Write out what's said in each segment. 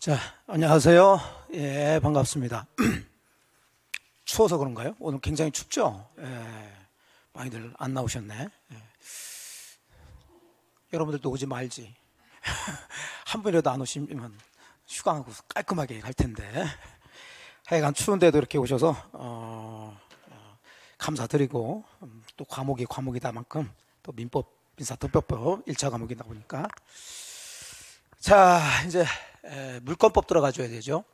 자, 안녕하세요. 예, 반갑습니다. 추워서 그런가요? 오늘 굉장히 춥죠? 예, 많이들 안 나오셨네. 예. 여러분들도 오지 말지. 한 분이라도 안 오시면 휴강하고 깔끔하게 갈 텐데. 하여간 추운데도 이렇게 오셔서 감사드리고, 또 과목이다만큼 또 민법, 민사특별법 1차 과목이다 보니까. 자, 이제 물권법 들어가줘야 되죠.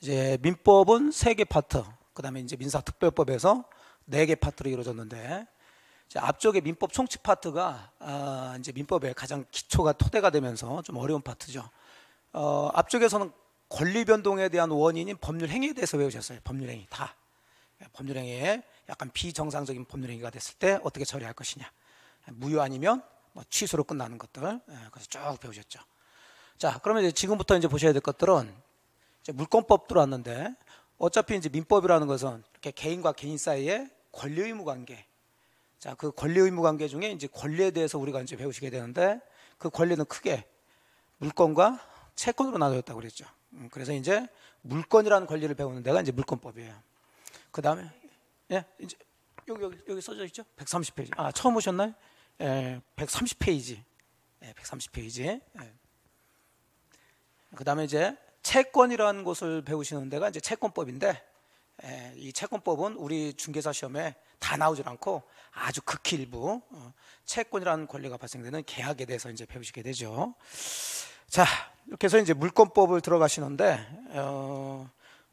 이제 민법은 3개 파트, 그 다음에 이제 민사특별법에서 4개 파트로 이루어졌는데, 이제 앞쪽에 민법 총칙 파트가 이제 민법의 가장 기초가 토대가 되면서 좀 어려운 파트죠. 앞쪽에서는 권리 변동에 대한 원인인 법률 행위에 대해서 외우셨어요. 법률 행위 다. 법률 행위에 약간 비정상적인 법률 행위가 됐을 때 어떻게 처리할 것이냐. 무효 아니면 뭐 취소로 끝나는 것들. 그래서 쭉 배우셨죠. 자, 그러면 이제 지금부터 이제 보셔야 될 것들은 이제 물권법 들어왔는데, 어차피 이제 민법이라는 것은 이렇게 개인과 개인 사이의 권리 의무 관계. 자, 그 권리 의무 관계 중에 이제 권리에 대해서 우리가 이제 배우시게 되는데, 그 권리는 크게 물권과 채권으로 나눠졌다고 그랬죠. 그래서 이제 물권이라는 권리를 배우는 데가 이제 물권법이에요. 그 다음에, 예, 이제 여기 써져 있죠? 130페이지. 아, 처음 오셨나요? 예, 130페이지. 예, 130페이지. 예. 그 다음에 이제 채권이라는 것을 배우시는 데가 이제 채권법인데, 이 채권법은 우리 중개사 시험에 다 나오질 않고 아주 극히 일부 채권이라는 권리가 발생되는 계약에 대해서 이제 배우시게 되죠. 자, 이렇게 해서 이제 물권법을 들어가시는데,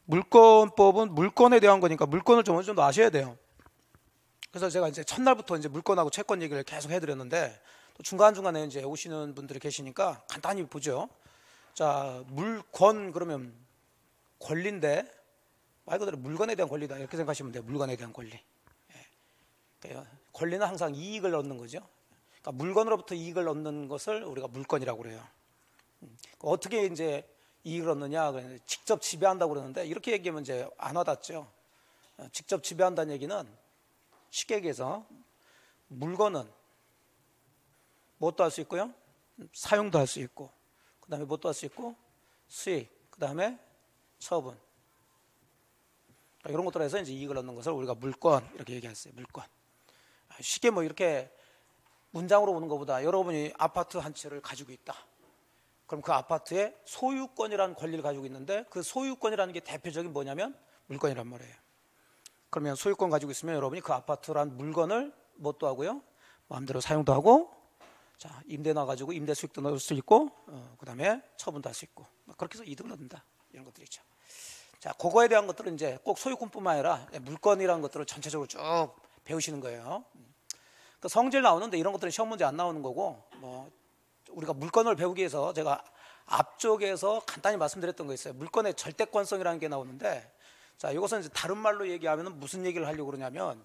물권법은 물권에 대한 거니까 물권을 좀 어느 정도 아셔야 돼요. 그래서 제가 이제 첫날부터 이제 물권하고 채권 얘기를 계속 해드렸는데, 또 중간중간에 이제 오시는 분들이 계시니까 간단히 보죠. 자, 물권 그러면 권리인데 말 그대로 물건에 대한 권리다 이렇게 생각하시면 돼요. 물건에 대한 권리. 그러니까 권리는 항상 이익을 얻는 거죠. 그러니까 물건으로부터 이익을 얻는 것을 우리가 물권이라고 그래요. 어떻게 이제 이익을 얻느냐, 직접 지배한다고 그러는데, 이렇게 얘기하면 이제 안 와닿죠. 직접 지배한다는 얘기는 쉽게 얘기해서 물건은 무엇도 할 수 있고요, 사용도 할 수 있고, 그 다음에 무엇도 할 수 있고, 수익, 그 다음에 처분, 이런 것들에서 이제 이익을 얻는 것을 우리가 물권 이렇게 얘기했어요. 물권. 쉽게 뭐 이렇게 문장으로 보는 것보다, 여러분이 아파트 한 채를 가지고 있다. 그럼 그 아파트에 소유권이라는 권리를 가지고 있는데, 그 소유권이라는 게 대표적인 뭐냐면 물건이란 말이에요. 그러면 소유권 가지고 있으면 여러분이 그 아파트란 물건을 뭣도 하고요, 마음대로 사용도 하고, 자, 임대 놔가지고 임대 수익도 넣을 수 있고, 그 다음에 처분도 할 수 있고, 그렇게 해서 이득을 얻는다, 이런 것들이 있죠. 자, 그거에 대한 것들은 이제 꼭 소유권뿐만 아니라 물건이라는 것들을 전체적으로 쭉 배우시는 거예요. 그 성질 나오는데 이런 것들은 시험 문제 안 나오는 거고, 뭐 우리가 물권을 배우기 위해서 제가 앞쪽에서 간단히 말씀드렸던 거 있어요. 물권의 절대권성이라는 게 나오는데, 자, 이것은 이제 다른 말로 얘기하면 무슨 얘기를 하려고 그러냐면,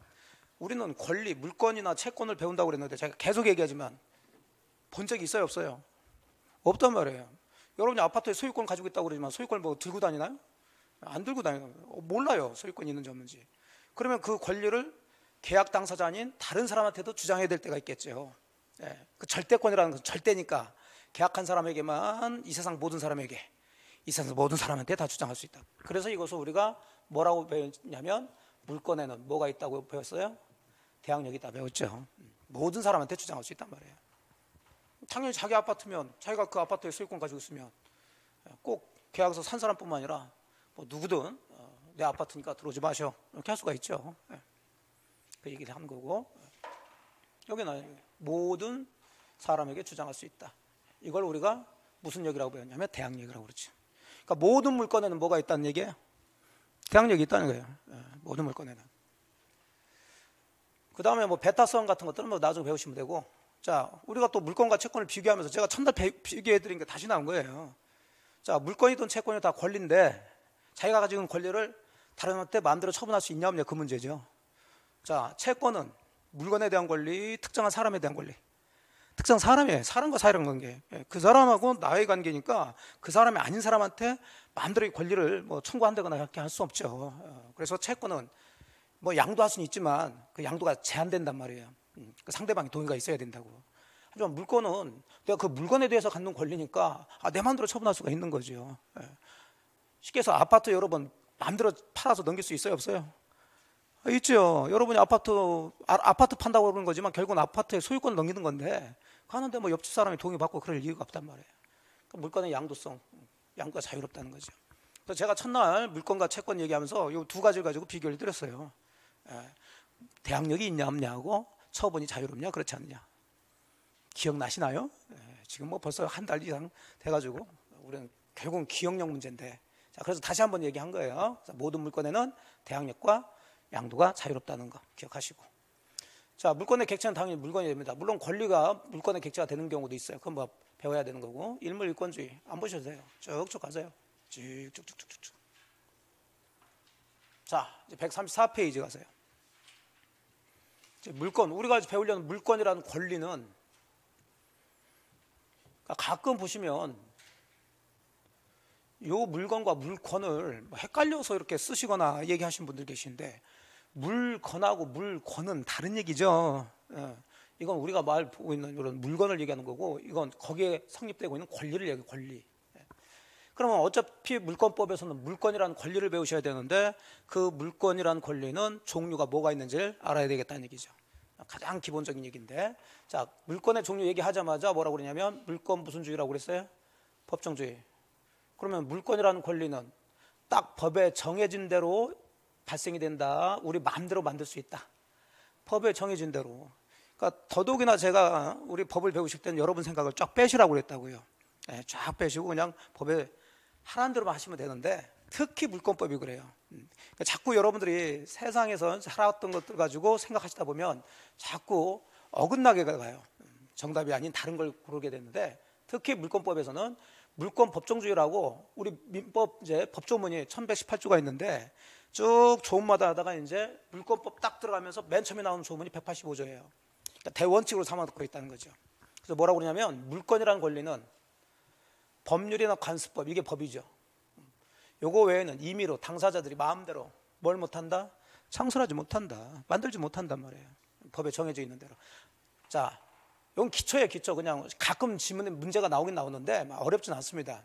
우리는 권리, 물권이나 채권을 배운다고 그랬는데, 제가 계속 얘기하지만 본 적이 있어요, 없어요? 없단 말이에요. 여러분이 아파트에 소유권 가지고 있다고 그러지만 소유권을 뭐 들고 다니나요? 안 들고 다니나요? 몰라요, 소유권이 있는지 없는지. 그러면 그 권리를 계약 당사자 아닌 다른 사람한테도 주장해야 될 때가 있겠죠. 예, 그 절대권이라는 것은 절대니까 계약한 사람에게만, 이 세상 모든 사람에게, 이 세상 모든 사람한테 다 주장할 수 있다. 그래서 이것을 우리가 뭐라고 배웠냐면, 물권에는 뭐가 있다고 배웠어요? 대항력이 다 배웠죠. 모든 사람한테 주장할 수 있단 말이에요. 당연히 자기 아파트면, 자기가 그 아파트에 소유권 가지고 있으면 꼭 계약서 산 사람뿐만 아니라 뭐 누구든 내 아파트니까 들어오지 마셔, 이렇게 할 수가 있죠. 예. 그 얘기를 한 거고, 여기는 모든 사람에게 주장할 수 있다. 이걸 우리가 무슨 역이라고 배웠냐면 대항력이라고 그러죠. 그러니까 모든 물건에는 뭐가 있다는 얘기예요? 대항력이 있다는 거예요. 예, 모든 물건에는. 그 다음에 뭐 베타성 같은 것들은 뭐 나중에 배우시면 되고, 자, 우리가 또 물건과 채권을 비교하면서 제가 첫날 비교해드린 게 다시 나온 거예요. 자, 물건이든 채권이든 다 권리인데, 자기가 가지고 있는 권리를 다른 한테 마음대로 처분할 수 있냐 없냐, 그 문제죠. 자, 채권은 물건에 대한 권리, 특정한 사람에 대한 권리. 특정 사람이에요. 사람과 사람 관계. 그 사람하고 나의 관계니까 그 사람이 아닌 사람한테 마음대로 권리를 뭐 청구한다거나 그렇게 할 수 없죠. 그래서 채권은 뭐 양도할 수는 있지만 그 양도가 제한된단 말이에요. 그 상대방이 동의가 있어야 된다고. 그럼 물건은 내가 그 물건에 대해서 갖는 권리니까 내 마음대로 처분할 수가 있는 거죠. 쉽게 해서 아파트 여러분 마음대로 팔아서 넘길 수 있어요, 없어요? 있죠. 여러분이 아파트 판다고 그러는 거지만 결국은 아파트의 소유권을 넘기는 건데 가는데 뭐 옆집 사람이 동의받고 그럴 이유가 없단 말이에요. 그러니까 물건의 양도성, 양도가 자유롭다는 거죠. 그래서 제가 첫날 물건과 채권 얘기하면서 이 두 가지를 가지고 비교를 드렸어요. 대항력이 있냐 없냐하고 처분이 자유롭냐 그렇지 않냐. 기억나시나요? 지금 뭐 벌써 한 달 이상 돼가지고 우리는 결국은 기억력 문제인데, 자 그래서 다시 한번 얘기한 거예요. 모든 물건에는 대항력과 양도가 자유롭다는 거 기억하시고, 자 물건의 객체는 당연히 물건이 됩니다. 물론 권리가 물건의 객체가 되는 경우도 있어요. 그건 뭐 배워야 되는 거고, 일물일권주의 안 보셔도 돼요. 쭉쭉 가세요. 쭉쭉쭉쭉쭉. 자 이제 134페이지 가세요. 이제 물건, 우리가 배우려는 물건이라는 권리는, 가끔 보시면 이 물건과 물권을 헷갈려서 이렇게 쓰시거나 얘기하시는 분들 계시는데, 물건하고 물권은 다른 얘기죠. 이건 우리가 말 보고 있는 이런 물건을 얘기하는 거고, 이건 거기에 성립되고 있는 권리를 얘기해요. 권리. 그러면 어차피 물권법에서는 물건이라는 권리를 배우셔야 되는데, 그 물건이라는 권리는 종류가 뭐가 있는지를 알아야 되겠다는 얘기죠. 가장 기본적인 얘기인데, 자 물건의 종류 얘기하자마자 뭐라고 그러냐면 물건 무슨 주의라고 그랬어요? 법정주의. 그러면 물건이라는 권리는 딱 법에 정해진 대로 발생이 된다. 우리 마음대로 만들 수 있다. 법에 정해진 대로. 그러니까 더더욱이나 제가 우리 법을 배우실 때는 여러분 생각을 쫙 빼시라고 그랬다고요. 네, 쫙 빼시고 그냥 법에 하라는 대로만 하시면 되는데, 특히 물권법이 그래요. 그러니까 자꾸 여러분들이 세상에서 살아왔던 것들 가지고 생각하시다 보면 자꾸 어긋나게 가요. 정답이 아닌 다른 걸 고르게 되는데, 특히 물권법에서는 물권 법정주의라고 우리 민법 이제 법조문이 1118조가 있는데, 쭉 조문마다 하다가 이제 물권법 딱 들어가면서 맨 처음에 나오는 조문이 185조예요. 그러니까 대원칙으로 삼아놓고 있다는 거죠. 그래서 뭐라고 그러냐면 물권이라는 권리는 법률이나 관습법, 이게 법이죠. 요거 외에는 임의로 당사자들이 마음대로 뭘 못한다? 창설하지 못한다. 만들지 못한단 말이에요. 법에 정해져 있는 대로. 자, 이건 기초예요, 기초. 그냥 가끔 지문에 문제가 나오긴 나오는데 막 어렵진 않습니다.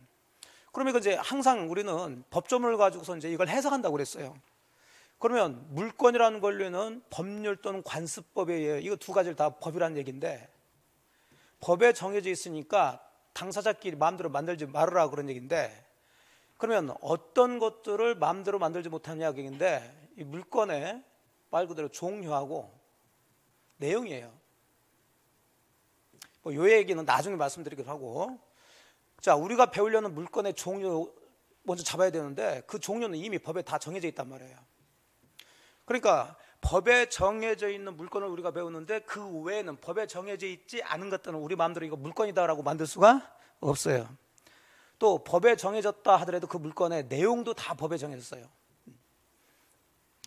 그러면 이제 항상 우리는 법조문을 가지고서 이제 이걸 해석한다고 그랬어요. 그러면 물권이라는 권리는 법률 또는 관습법에 의해, 이거 두 가지를 다 법이라는 얘기인데, 법에 정해져 있으니까 당사자끼리 마음대로 만들지 말으라 그런 얘기인데, 그러면 어떤 것들을 마음대로 만들지 못하냐 얘기인데, 이 물건의 말 그대로 종류하고 내용이에요. 뭐 요 얘기는 나중에 말씀드리기로 하고, 자 우리가 배우려는 물건의 종류 먼저 잡아야 되는데, 그 종류는 이미 법에 다 정해져 있단 말이에요. 그러니까 법에 정해져 있는 물건을 우리가 배우는데, 그 외에는 법에 정해져 있지 않은 것들은 우리 마음대로 이거 물건이다라고 만들 수가 없어요. 또 법에 정해졌다 하더라도 그 물건의 내용도 다 법에 정해졌어요.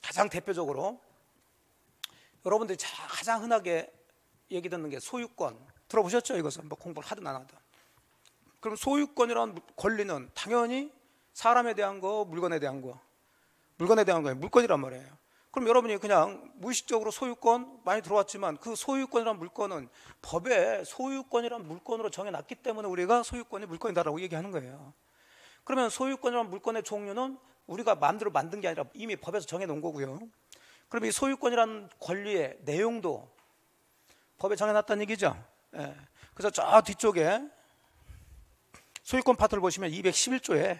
가장 대표적으로 여러분들이 가장 흔하게 얘기 듣는 게 소유권. 들어보셨죠? 이것은 뭐 공부를 하든 안 하든. 그럼 소유권이라는 권리는 당연히 사람에 대한 거, 물건에 대한 거. 물건에 대한 거예요. 물건이란 말이에요. 그럼 여러분이 그냥 무의식적으로 소유권 많이 들어왔지만, 그 소유권이란 물건은 법에 소유권이란 물건으로 정해놨기 때문에 우리가 소유권이 물건이다라고 얘기하는 거예요. 그러면 소유권이란 물건의 종류는 우리가 마음대로 만든 게 아니라 이미 법에서 정해놓은 거고요. 그럼 이 소유권이란 권리의 내용도 법에 정해놨다는 얘기죠. 예. 그래서 저 뒤쪽에 소유권 파트를 보시면 211조에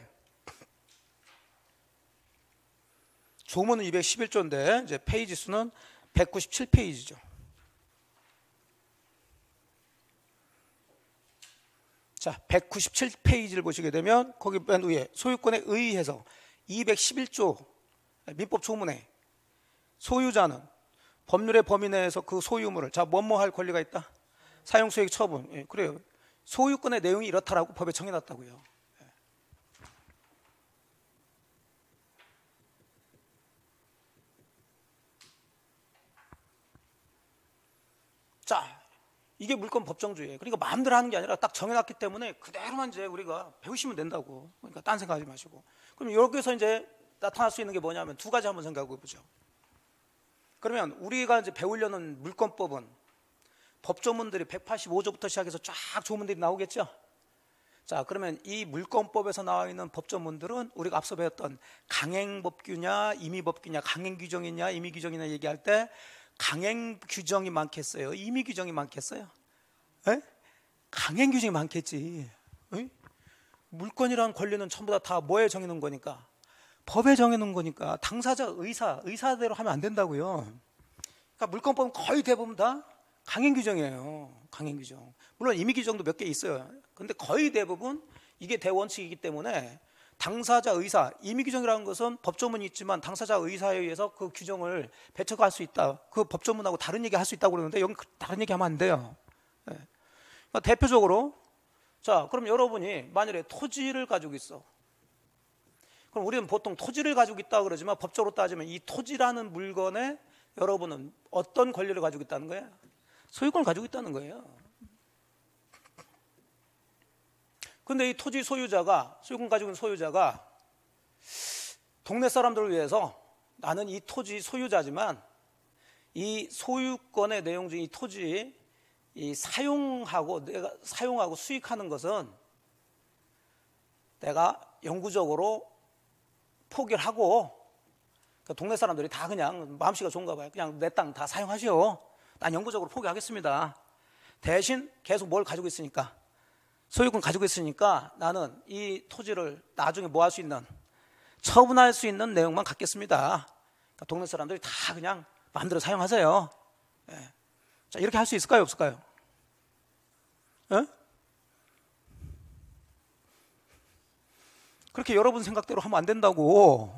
조문은 211조인데 이제 페이지 수는 197페이지죠. 자, 197페이지를 보시게 되면 거기 맨 위에 소유권에 의해서 211조 민법 조문에 소유자는 법률의 범위 내에서 그 소유물을 자 뭐뭐 할 권리가 있다. 사용 수익 처분. 예, 그래요. 소유권의 내용이 이렇다라고 법에 정해놨다고요. 자, 이게 물권 법정주의예요. 그러니까 마음대로 하는 게 아니라 딱 정해놨기 때문에 그대로만 이제 우리가 배우시면 된다고. 그러니까 딴 생각하지 마시고. 그럼 여기서 이제 나타날 수 있는 게 뭐냐면 두 가지 한번 생각해 보죠. 그러면 우리가 이제 배우려는 물권법은 법조문들이 185조부터 시작해서 쫙 조문들이 나오겠죠. 자, 그러면 이 물권법에서 나와 있는 법조문들은 우리가 앞서 배웠던 강행법규냐 임의법규냐, 강행규정이냐 임의규정이냐 얘기할 때 강행규정이 많겠어요, 임의규정이 많겠어요? 에? 강행규정이 많겠지. 에? 물권이라는 권리는 전부 다 뭐에 정해놓은 거니까? 법에 정해놓은 거니까. 당사자 의사대로 하면 안 된다고요. 그러니까 물권법은 거의 대부분 다 강행규정이에요. 강행규정. 물론 임의규정도 몇 개 있어요. 근데 거의 대부분 이게 대원칙이기 때문에 당사자 의사, 임의규정이라는 것은 법조문이 있지만 당사자 의사에 의해서 그 규정을 배척할 수 있다. 그 법조문하고 다른 얘기 할 수 있다고 그러는데 여기 다른 얘기 하면 안 돼요. 네. 그러니까 대표적으로, 자, 그럼 여러분이 만약에 토지를 가지고 있어. 그럼 우리는 보통 토지를 가지고 있다 그러지만 법적으로 따지면 이 토지라는 물건에 여러분은 어떤 권리를 가지고 있다는 거야? 소유권을 가지고 있다는 거예요. 근데 이 토지 소유자가, 소유권 가지고 있는 소유자가 동네 사람들을 위해서 나는 이 토지 소유자지만 이 소유권의 내용 중에 이 토지 이 사용하고, 내가 사용하고 수익하는 것은 내가 영구적으로 포기를 하고, 그러니까 동네 사람들이 다 그냥 마음씨가 좋은가 봐요. 그냥 내 땅 다 사용하시오. 난 영구적으로 포기하겠습니다. 대신 계속 뭘 가지고 있으니까, 소유권 가지고 있으니까 나는 이 토지를 나중에 뭐 할 수 있는, 처분할 수 있는 내용만 갖겠습니다. 그러니까 동네 사람들이 다 그냥 마음대로 사용하세요. 예. 자, 이렇게 할 수 있을까요, 없을까요? 예? 그렇게 여러분 생각대로 하면 안 된다고.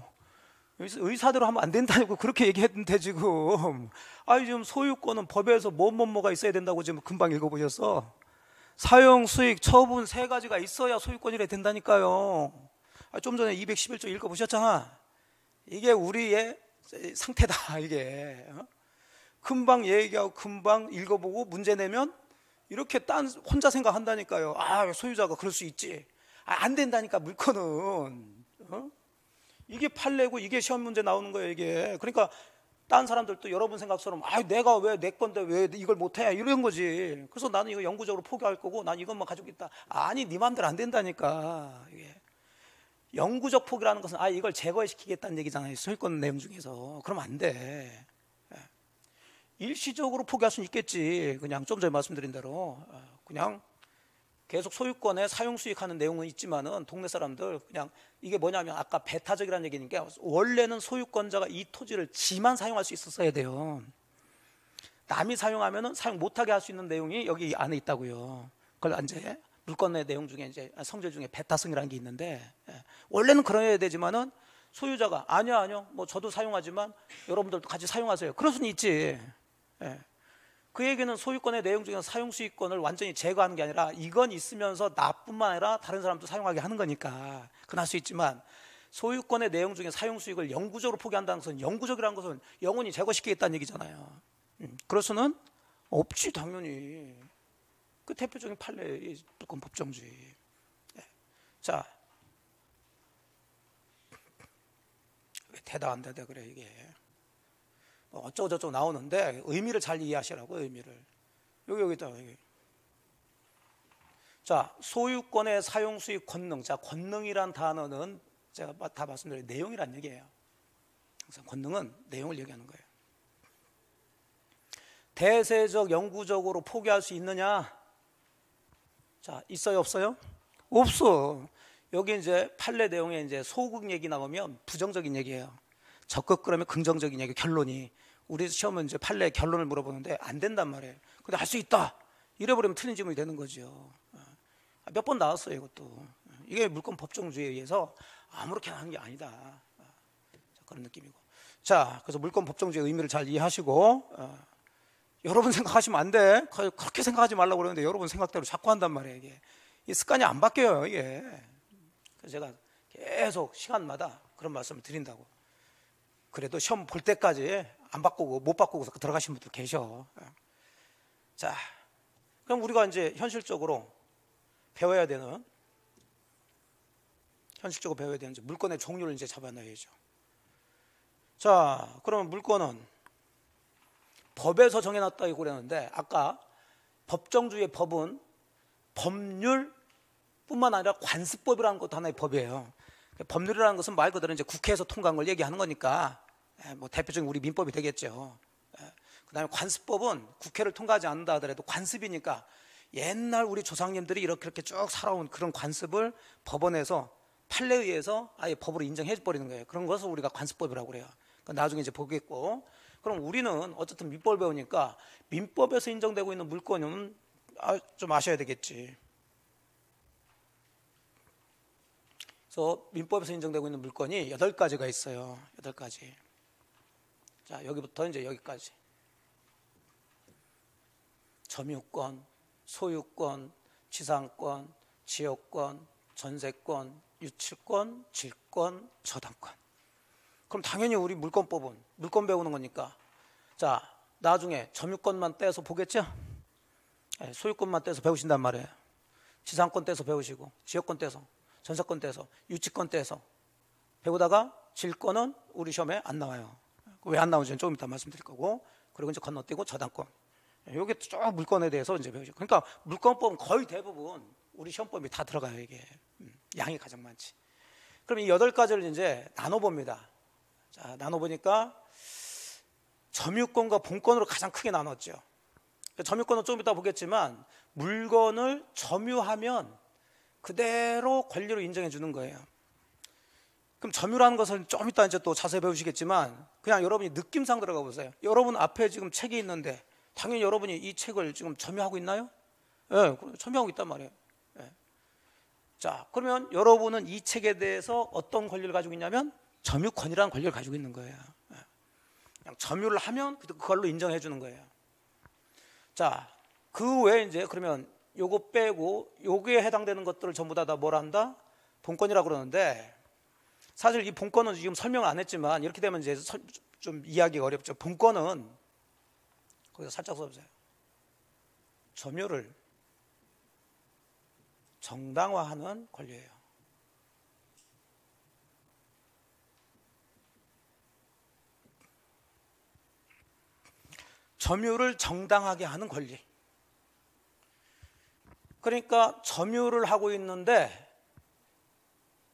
의사대로 하면 안 된다고 그렇게 얘기했는데 지금, 아니 지금 소유권은 법에서 뭐가 있어야 된다고 지금 금방 읽어보셨어. 사용, 수익, 처분 세 가지가 있어야 소유권이라 된다니까요. 좀 전에 211조 읽어보셨잖아. 이게 우리의 상태다, 이게. 금방 얘기하고 금방 읽어보고 문제 내면 이렇게 혼자 생각한다니까요. 아, 소유자가 그럴 수 있지. 아, 안 된다니까 물건은. 어? 이게 판례고 이게 시험 문제 나오는 거예요, 이게. 그러니까 딴 사람들도 여러분 생각처럼 아, 내가 왜 내 건데 왜 이걸 못해, 이런 거지. 그래서 나는 이거 영구적으로 포기할 거고 난 이것만 가지고 있다. 아니, 네 마음대로 안 된다니까. 이게. 영구적 포기라는 것은 아, 이걸 제거시키겠다는 얘기잖아요, 소유권 내용 중에서. 그럼 안 돼. 일시적으로 포기할 수는 있겠지. 그냥 좀 전에 말씀드린 대로 그냥 계속 소유권에 사용 수익하는 내용은 있지만은 동네 사람들 그냥 이게 뭐냐면 아까 배타적이라는 얘기니까 원래는 소유권자가 이 토지를 지만 사용할 수 있었어야 돼요. 남이 사용하면은 사용 못하게 할 수 있는 내용이 여기 안에 있다고요. 그걸 이제 물권의 내용 중에 이제 성질 중에 배타성이라는 게 있는데, 원래는 그래야 되지만은 소유자가 아니요 뭐 저도 사용하지만 여러분들도 같이 사용하세요. 그럴 수는 있지. 예. 그 얘기는 소유권의 내용 중에서 사용 수익권을 완전히 제거하는 게 아니라 이건 있으면서 나뿐만 아니라 다른 사람도 사용하게 하는 거니까 그건 할 수 있지만, 소유권의 내용 중에 사용 수익을 영구적으로 포기한다는 것은, 영구적이라는 것은 영원히 제거시키겠다는 얘기잖아요. 그럴 수는 없지, 당연히. 그 대표적인 판례, 물권 법정주의. 예. 자, 왜 대답 안 되다 그래 이게. 어쩌고저쩌고 나오는데 의미를 잘 이해하시라고, 의미를. 여기 있다, 여기. 자, 소유권의 사용 수익 권능. 자, 권능이란 단어는 제가 다 말씀드린 내용이란 얘기예요. 항상 권능은 내용을 얘기하는 거예요. 대세적 영구적으로 포기할 수 있느냐? 자, 있어요, 없어요? 없어. 여기 이제 판례 내용에 이제 소극 얘기 나오면 부정적인 얘기예요. 적극 그러면 긍정적인 얘기, 결론이. 우리 시험은 이제 판례 결론을 물어보는데 안 된단 말이에요. 근데 할 수 있다 이래버리면 틀린 질문이 되는 거죠. 몇 번 나왔어요, 이것도. 이게 물권 법정주의에 의해서 아무렇게나 하는 게 아니다. 그런 느낌이고. 자, 그래서 물권 법정주의의 의미를 잘 이해하시고, 여러분 생각하시면 안 돼. 그렇게 생각하지 말라고 그러는데 여러분 생각대로 자꾸 한단 말이에요, 이게. 이 습관이 안 바뀌어요, 이게. 그래서 제가 계속 시간마다 그런 말씀을 드린다고. 그래도 시험 볼 때까지 안 바꾸고 못 바꾸고 들어가신 분들 계셔. 자, 그럼 우리가 이제 현실적으로 배워야 되는, 현실적으로 배워야 되는 물권의 종류를 이제 잡아놔야죠. 자, 그러면 물권은 법에서 정해놨다고 그랬는데 아까 법정주의의 법은 법률뿐만 아니라 관습법이라는 것도 하나의 법이에요. 법률이라는 것은 말 그대로 이제 국회에서 통과한 걸 얘기하는 거니까 뭐 대표적인 우리 민법이 되겠죠. 그다음에 관습법은 국회를 통과하지 않는다 하더라도 관습이니까 옛날 우리 조상님들이 이렇게 쭉 살아온 그런 관습을 법원에서 판례에 의해서 아예 법으로 인정해버리는 거예요. 그런 것을 우리가 관습법이라고 그래요. 그러니까 나중에 이제 보겠고, 그럼 우리는 어쨌든 민법을 배우니까 민법에서 인정되고 있는 물권은 좀 아셔야 되겠지. 그래서 민법에서 인정되고 있는 물권이 8가지가 있어요. 8가지. 자, 여기부터 이제 여기까지. 점유권, 소유권, 지상권, 지역권, 전세권, 유치권, 질권, 저당권. 그럼 당연히 우리 물권법은 물권 배우는 거니까, 자, 나중에 점유권만 떼서 보겠죠? 소유권만 떼서 배우신단 말이에요. 지상권 떼서 배우시고, 지역권 떼서, 전세권 떼서, 유치권 떼서 배우다가 질권은 우리 시험에 안 나와요. 왜 안 나오는지는 조금 이따 말씀드릴 거고, 그리고 이제 건너뛰고 저당권. 여기 쭉 물권에 대해서 이제 배우죠. 그러니까 물권법은 거의 대부분 우리 시험법이 다 들어가요. 이게 양이 가장 많지. 그럼 이 8가지를 이제 나눠봅니다. 자, 나눠보니까 점유권과 본권으로 가장 크게 나눴죠. 점유권은 조금 이따 보겠지만 물건을 점유하면 그대로 권리로 인정해 주는 거예요. 그럼 점유라는 것을 좀 이따 이제 또 자세히 배우시겠지만 그냥 여러분이 느낌상 들어가 보세요. 여러분 앞에 지금 책이 있는데 당연히 여러분이 이 책을 지금 점유하고 있나요? 예, 점유하고 있단 말이에요. 예. 자, 그러면 여러분은 이 책에 대해서 어떤 권리를 가지고 있냐면 점유권이라는 권리를 가지고 있는 거예요. 예. 그냥 점유를 하면 그걸로 인정해 주는 거예요. 자, 그 외에 이제 그러면 요거 빼고 요게 해당되는 것들을 전부 다 뭐라 한다? 본권이라고 그러는데, 사실 이 본권은 지금 설명을 안 했지만 이렇게 되면 이제 좀 이해하기가 어렵죠. 본권은 거기서 살짝 써보세요. 점유를 정당화하는 권리예요. 점유를 정당하게 하는 권리. 그러니까 점유를 하고 있는데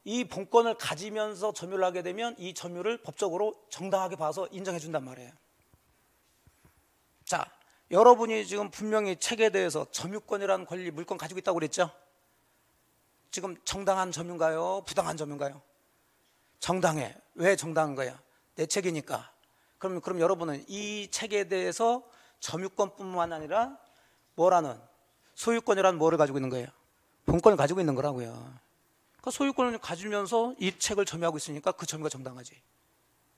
이 본권을 가지면서 점유를 하게 되면 이 점유를 법적으로 정당하게 봐서 인정해 준단 말이에요. 자, 여러분이 지금 분명히 책에 대해서 점유권이라는 권리, 물권 가지고 있다고 그랬죠? 지금 정당한 점유인가요? 부당한 점유인가요? 정당해. 왜 정당한 거야? 내 책이니까. 그럼 여러분은 이 책에 대해서 점유권뿐만 아니라 뭐라는, 소유권이라는 뭐를 가지고 있는 거예요? 본권을 가지고 있는 거라고요. 그러니까 소유권을 가지면서 이 책을 점유하고 있으니까 그 점유가 정당하지.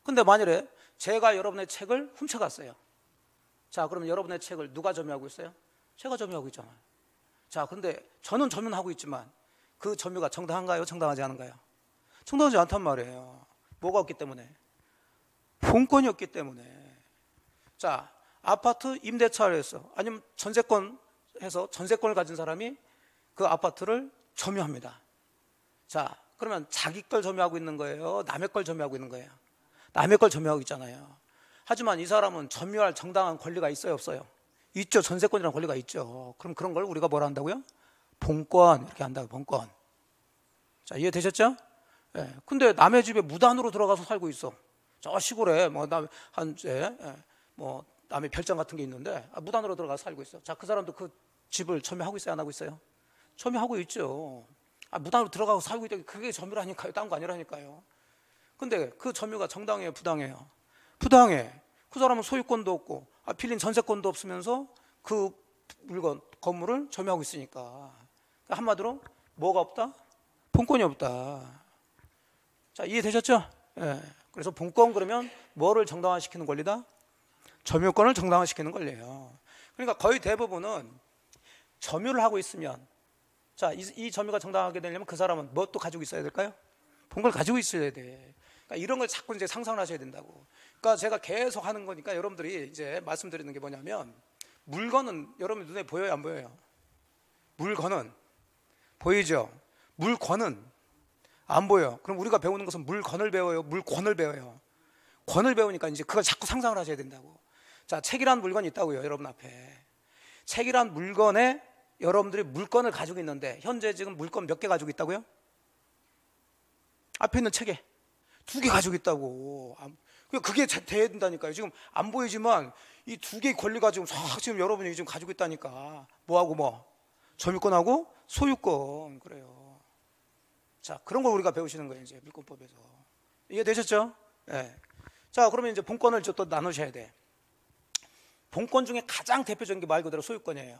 근데 만일에 제가 여러분의 책을 훔쳐갔어요. 자, 그러면 여러분의 책을 누가 점유하고 있어요? 제가 점유하고 있잖아요. 자, 근데 저는 점유하고 있지만 그 점유가 정당한가요? 정당하지 않은가요? 정당하지 않단 말이에요. 뭐가 없기 때문에? 본권이 없기 때문에. 자, 아파트 임대차를 해서 아니면 전세권 해서 전세권을 가진 사람이 그 아파트를 점유합니다. 자, 그러면 자기 걸 점유하고 있는 거예요? 남의 걸 점유하고 있는 거예요? 남의 걸 점유하고 있잖아요. 하지만 이 사람은 점유할 정당한 권리가 있어요, 없어요? 있죠. 전세권이라는 권리가 있죠. 그럼 그런 걸 우리가 뭐라 한다고요? 본권. 이렇게 한다고요, 본권. 자, 이해되셨죠? 예. 근데 남의 집에 무단으로 들어가서 살고 있어. 저 시골에 남의 별장 같은 게 있는데 무단으로 들어가서 살고 있어. 자, 그 사람도 그 집을 점유하고 있어요, 안 하고 있어요? 점유하고 있죠. 무단으로 들어가서 살고 있다. 그게 점유라니까요. 딴 거 아니라니까요. 근데 그 점유가 정당해요, 부당해요? 부당해. 그 사람은 소유권도 없고 빌린 전세권도 없으면서 그 물건, 건물을 점유하고 있으니까. 그러니까 한마디로 뭐가 없다? 본권이 없다. 자, 이해되셨죠? 예. 그래서 본권 그러면 뭐를 정당화시키는 권리다? 점유권을 정당화시키는 권리예요. 그러니까 거의 대부분은 점유를 하고 있으면, 자, 이 점유가 정당하게 되려면 그 사람은 뭐 또 가지고 있어야 될까요? 본권을 가지고 있어야 돼. 그러니까 이런 걸 자꾸 이제 상상을 하셔야 된다고. 그러니까 제가 계속 하는 거니까 여러분들이 이제 말씀드리는 게 뭐냐면, 물건은 여러분 눈에 보여요, 안 보여요? 물건은 보이죠? 물권은 안 보여. 그럼 우리가 배우는 것은 물건을 배워요, 물권을 배워요? 권을 배우니까 이제 그걸 자꾸 상상을 하셔야 된다고. 자, 책이라는 물건이 있다고요, 여러분 앞에. 책이란 물건에 여러분들이 물건을 가지고 있는데 현재 지금 물건 몇 개 가지고 있다고요? 앞에 있는 책에 2개 가지고 있다고. 그게 된다니까요. 지금 안 보이지만 이 2개의 권리가 지금 싹 지금 여러분이 지금 가지고 있다니까. 뭐하고 뭐? 점유권하고 소유권. 그래요. 자, 그런 걸 우리가 배우시는 거예요, 이제 민법에서. 이해 되셨죠? 예. 네. 자, 그러면 이제 본권을 또 나누셔야 돼. 본권 중에 가장 대표적인 게 말 그대로 소유권이에요.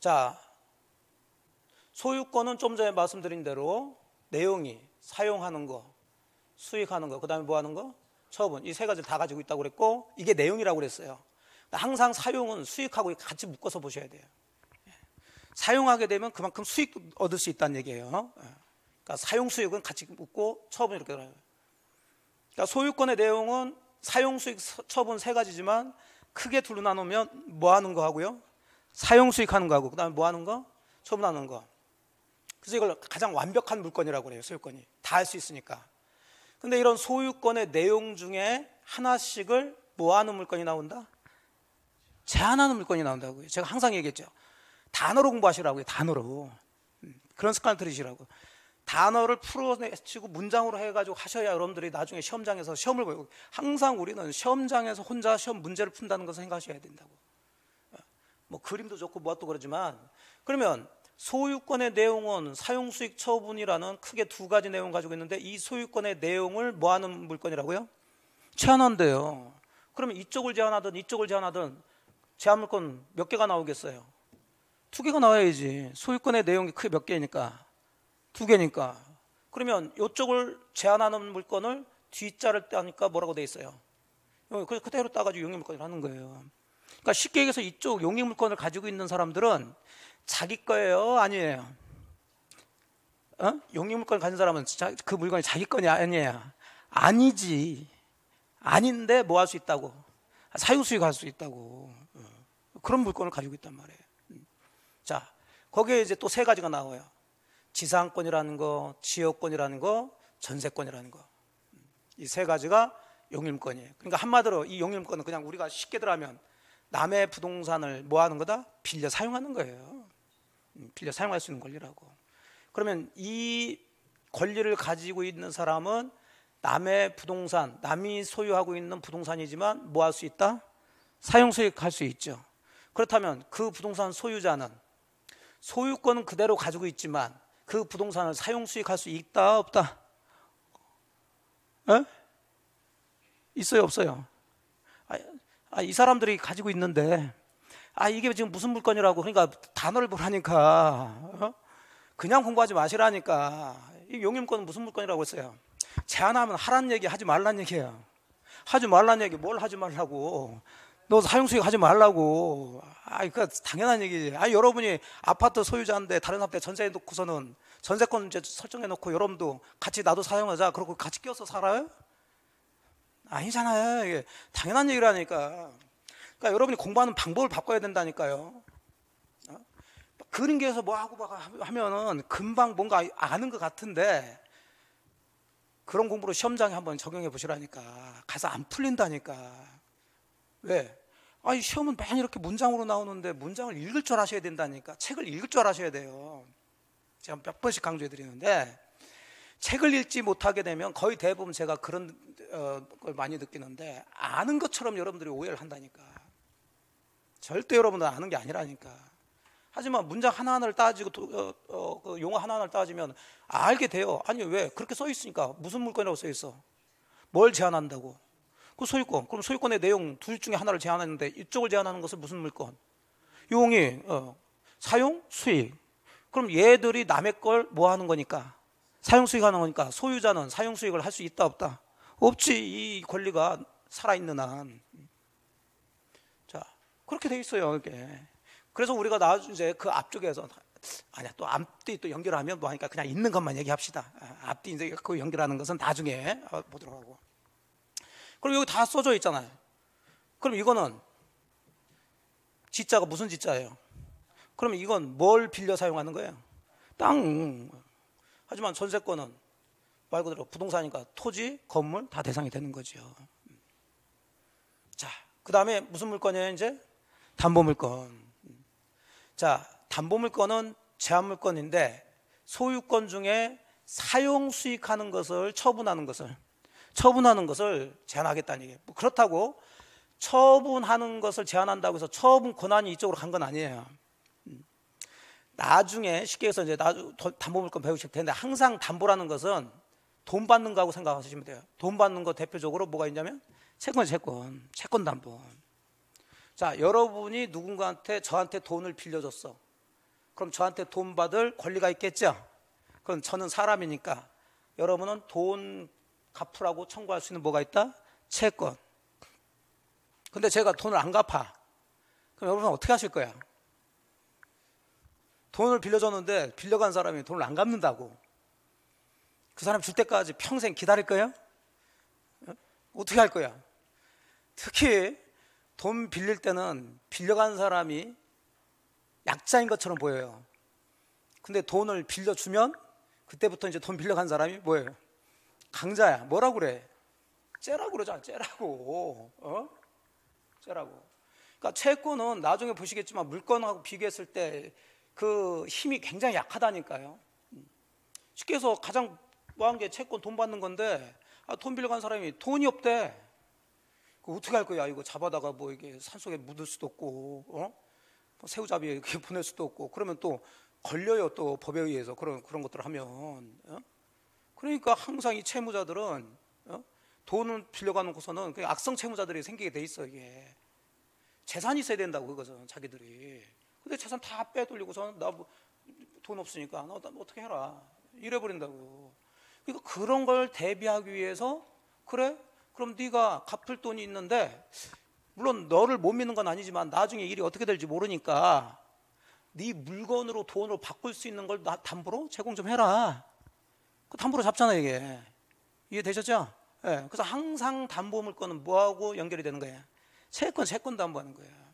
자, 소유권은 좀 전에 말씀드린 대로 내용이 사용하는 거, 수익하는 거, 그 다음에 뭐 하는 거? 처분. 이 세 가지를 다 가지고 있다고 그랬고, 이게 내용이라고 그랬어요. 항상 사용은 수익하고 같이 묶어서 보셔야 돼요. 사용하게 되면 그만큼 수익 얻을 수 있다는 얘기예요. 그러니까 사용 수익은 같이 묶고 처분 이렇게 들어요. 그러니까 소유권의 내용은 사용 수익, 처분 세 가지지만 크게 둘로 나누면 뭐 하는 거 하고요? 사용 수익 하는 거 하고 그다음에 뭐 하는 거? 처분하는 거. 그래서 이걸 가장 완벽한 물건이라고 그래요. 소유권이 다 할 수 있으니까. 근데 이런 소유권의 내용 중에 하나씩을 뭐 하는 물건이 나온다? 제한하는 물건이 나온다고요. 제가 항상 얘기했죠. 단어로 공부하시라고요. 단어로. 그런 습관을 들이시라고. 단어를 풀어내치고 문장으로 해가지고 하셔야 여러분들이 나중에 시험장에서 시험을 보고. 항상 우리는 시험장에서 혼자 시험 문제를 푼다는 것을 생각하셔야 된다고. 뭐 그림도 좋고 뭐또 그러지만, 그러면 소유권의 내용은 사용 수익 처분이라는 크게 2가지 내용 가지고 있는데 이 소유권의 내용을 뭐하는 물건이라고요? 제한한대요. 그러면 이쪽을 제한하든 이쪽을 제한하든 제한 물건 몇 개가 나오겠어요? 2개가 나와야지. 소유권의 내용이 크게 몇 개니까? 2개니까. 그러면 이쪽을 제한하는 물건을 뒷자를 따니까 뭐라고 돼 있어요? 그래서 그대로 따가지고 용익 물건을 하는 거예요. 그러니까 쉽게 얘기해서 이쪽 용익 물건을 가지고 있는 사람들은 자기 거예요? 아니에요? 어? 용익 물건을 가진 사람은 그 물건이 자기 거냐? 아니에요? 아니지. 아닌데 뭐 할 수 있다고? 사용 수익 할 수 있다고. 그런 물건을 가지고 있단 말이에요. 자, 거기에 이제 또 3가지가 나와요. 지상권이라는 거, 지역권이라는 거, 전세권이라는 거. 이 3가지가 용익물권이에요. 그러니까 한마디로 이 용익물권은 그냥 우리가 쉽게 들어가면 남의 부동산을 뭐 하는 거다? 빌려 사용하는 거예요. 빌려 사용할 수 있는 권리라고. 그러면 이 권리를 가지고 있는 사람은 남의 부동산, 남이 소유하고 있는 부동산이지만 뭐 할 수 있다? 사용 수익할 수 있죠. 그렇다면 그 부동산 소유자는 소유권은 그대로 가지고 있지만 그 부동산을 사용 수익할 수 있다 없다? 에? 있어요 없어요? 이 사람들이 가지고 있는데 이게 지금 무슨 물건이라고. 그러니까 단어를 보라니까. 어? 그냥 공부하지 마시라니까. 이 용임권은 무슨 물건이라고 했어요? 제한하면 하란 얘기, 하지 말란 얘기예요. 하지 말란 얘기. 뭘 하지 말라고? 너 사용 수익 하지 말라고. 그러니까 당연한 얘기지. 여러분이 아파트 소유자인데 다른 아파트 전세해 놓고서는 전세권 이제 설정해 놓고 여러분도 같이 나도 사용하자. 그러고 같이 껴서 살아요? 아니잖아요. 이게 당연한 얘기를 하니까. 그러니까 여러분이 공부하는 방법을 바꿔야 된다니까요. 그림계에서 뭐 하고 하면은 금방 뭔가 아는 것 같은데 그런 공부를 시험장에 한번 적용해 보시라니까. 가서 안 풀린다니까. 왜? 시험은 맨 이렇게 문장으로 나오는데 문장을 읽을 줄 아셔야 된다니까. 책을 읽을 줄 아셔야 돼요. 제가 몇 번씩 강조해 드리는데 책을 읽지 못하게 되면 거의 대부분 제가 그런 걸 많이 느끼는데 아는 것처럼 여러분들이 오해를 한다니까. 절대 여러분들은 아는 게 아니라니까. 하지만 문장 하나하나를 따지고 그 용어 하나하나를 따지면 알게 돼요. 아니 왜? 그렇게 써 있으니까. 무슨 물건이라고 써 있어? 뭘 제한한다고? 그 소유권. 그럼 소유권의 내용 둘 중에 하나를 제한하는데 이쪽을 제한하는 것은 무슨 물건? 용이 사용 수익. 그럼 얘들이 남의 걸 뭐 하는 거니까? 사용 수익 하는 거니까 소유자는 사용 수익을 할 수 있다 없다? 없지. 이 권리가 살아있는 한. 자, 그렇게 돼 있어요 이게. 그래서 우리가 나중에 이제 그 앞쪽에서 아니야 또 앞뒤 또 연결하면 뭐 하니까 그냥 있는 것만 얘기합시다. 앞뒤 이제 그 연결하는 것은 나중에 보도록 하고. 그럼 여기 다 써져 있잖아요. 그럼 이거는 지자가 무슨 지자예요? 그럼 이건 뭘 빌려 사용하는 거예요? 땅. 하지만 전세권은 말 그대로 부동산이니까 토지, 건물 다 대상이 되는 거죠. 자, 그 다음에 무슨 물건이에요 이제? 담보물권. 자, 담보물권은 제한물권인데 소유권 중에 사용 수익하는 것을 처분하는 것을 제한하겠다는 얘기예요. 그렇다고 처분하는 것을 제한한다고 해서 처분 권한이 이쪽으로 간 건 아니에요. 나중에 쉽게 해서 이제 담보물권 배우실 텐데 항상 담보라는 것은 돈 받는 거하고 생각하시면 돼요. 돈 받는 거 대표적으로 뭐가 있냐면 채권 담보. 자, 여러분이 누군가한테 저한테 돈을 빌려줬어. 그럼 저한테 돈 받을 권리가 있겠죠. 그럼 저는 사람이니까 여러분은 돈 갚으라고 청구할 수 있는 뭐가 있다? 채권. 근데 제가 돈을 안 갚아. 그럼 여러분은 어떻게 하실 거야? 돈을 빌려줬는데 빌려간 사람이 돈을 안 갚는다고 그 사람 줄 때까지 평생 기다릴 거예요? 어떻게 할 거야? 특히 돈 빌릴 때는 빌려간 사람이 약자인 것처럼 보여요. 근데 돈을 빌려주면 그때부터 이제 돈 빌려간 사람이 뭐예요? 강자야. 뭐라고 그래? 째라고 그러잖아. 째라고. 째라고. 그러니까 채권은 나중에 보시겠지만 물건하고 비교했을 때 그 힘이 굉장히 약하다니까요. 쉽게 해서 가장 뭐한 게 채권 돈 받는 건데 돈 빌려간 사람이 돈이 없대. 어떻게 할 거야? 이거 잡아다가 뭐 이게 산속에 묻을 수도 없고, 새우잡이에 이렇게 보낼 수도 없고, 그러면 또 걸려요. 또 법에 의해서 그런 것들을 하면. 그러니까 항상 이 채무자들은 돈을 빌려가놓고서는 그냥 악성 채무자들이 생기게 돼 있어. 이게 재산이 있어야 된다고 그것은 자기들이. 근데 재산 다 빼돌리고서는 나 돈 없으니까 나 어떻게 해라 이래 버린다고. 그러니까 그런 걸 대비하기 위해서 그래? 그럼 네가 갚을 돈이 있는데 물론 너를 못 믿는 건 아니지만 나중에 일이 어떻게 될지 모르니까 네 물건으로 돈으로 바꿀 수 있는 걸 담보로 제공 좀 해라. 그 담보로 잡잖아 이게. 이해되셨죠? 네. 그래서 항상 담보물건은 뭐하고 연결이 되는 거예요? 채권 담보하는 거예요.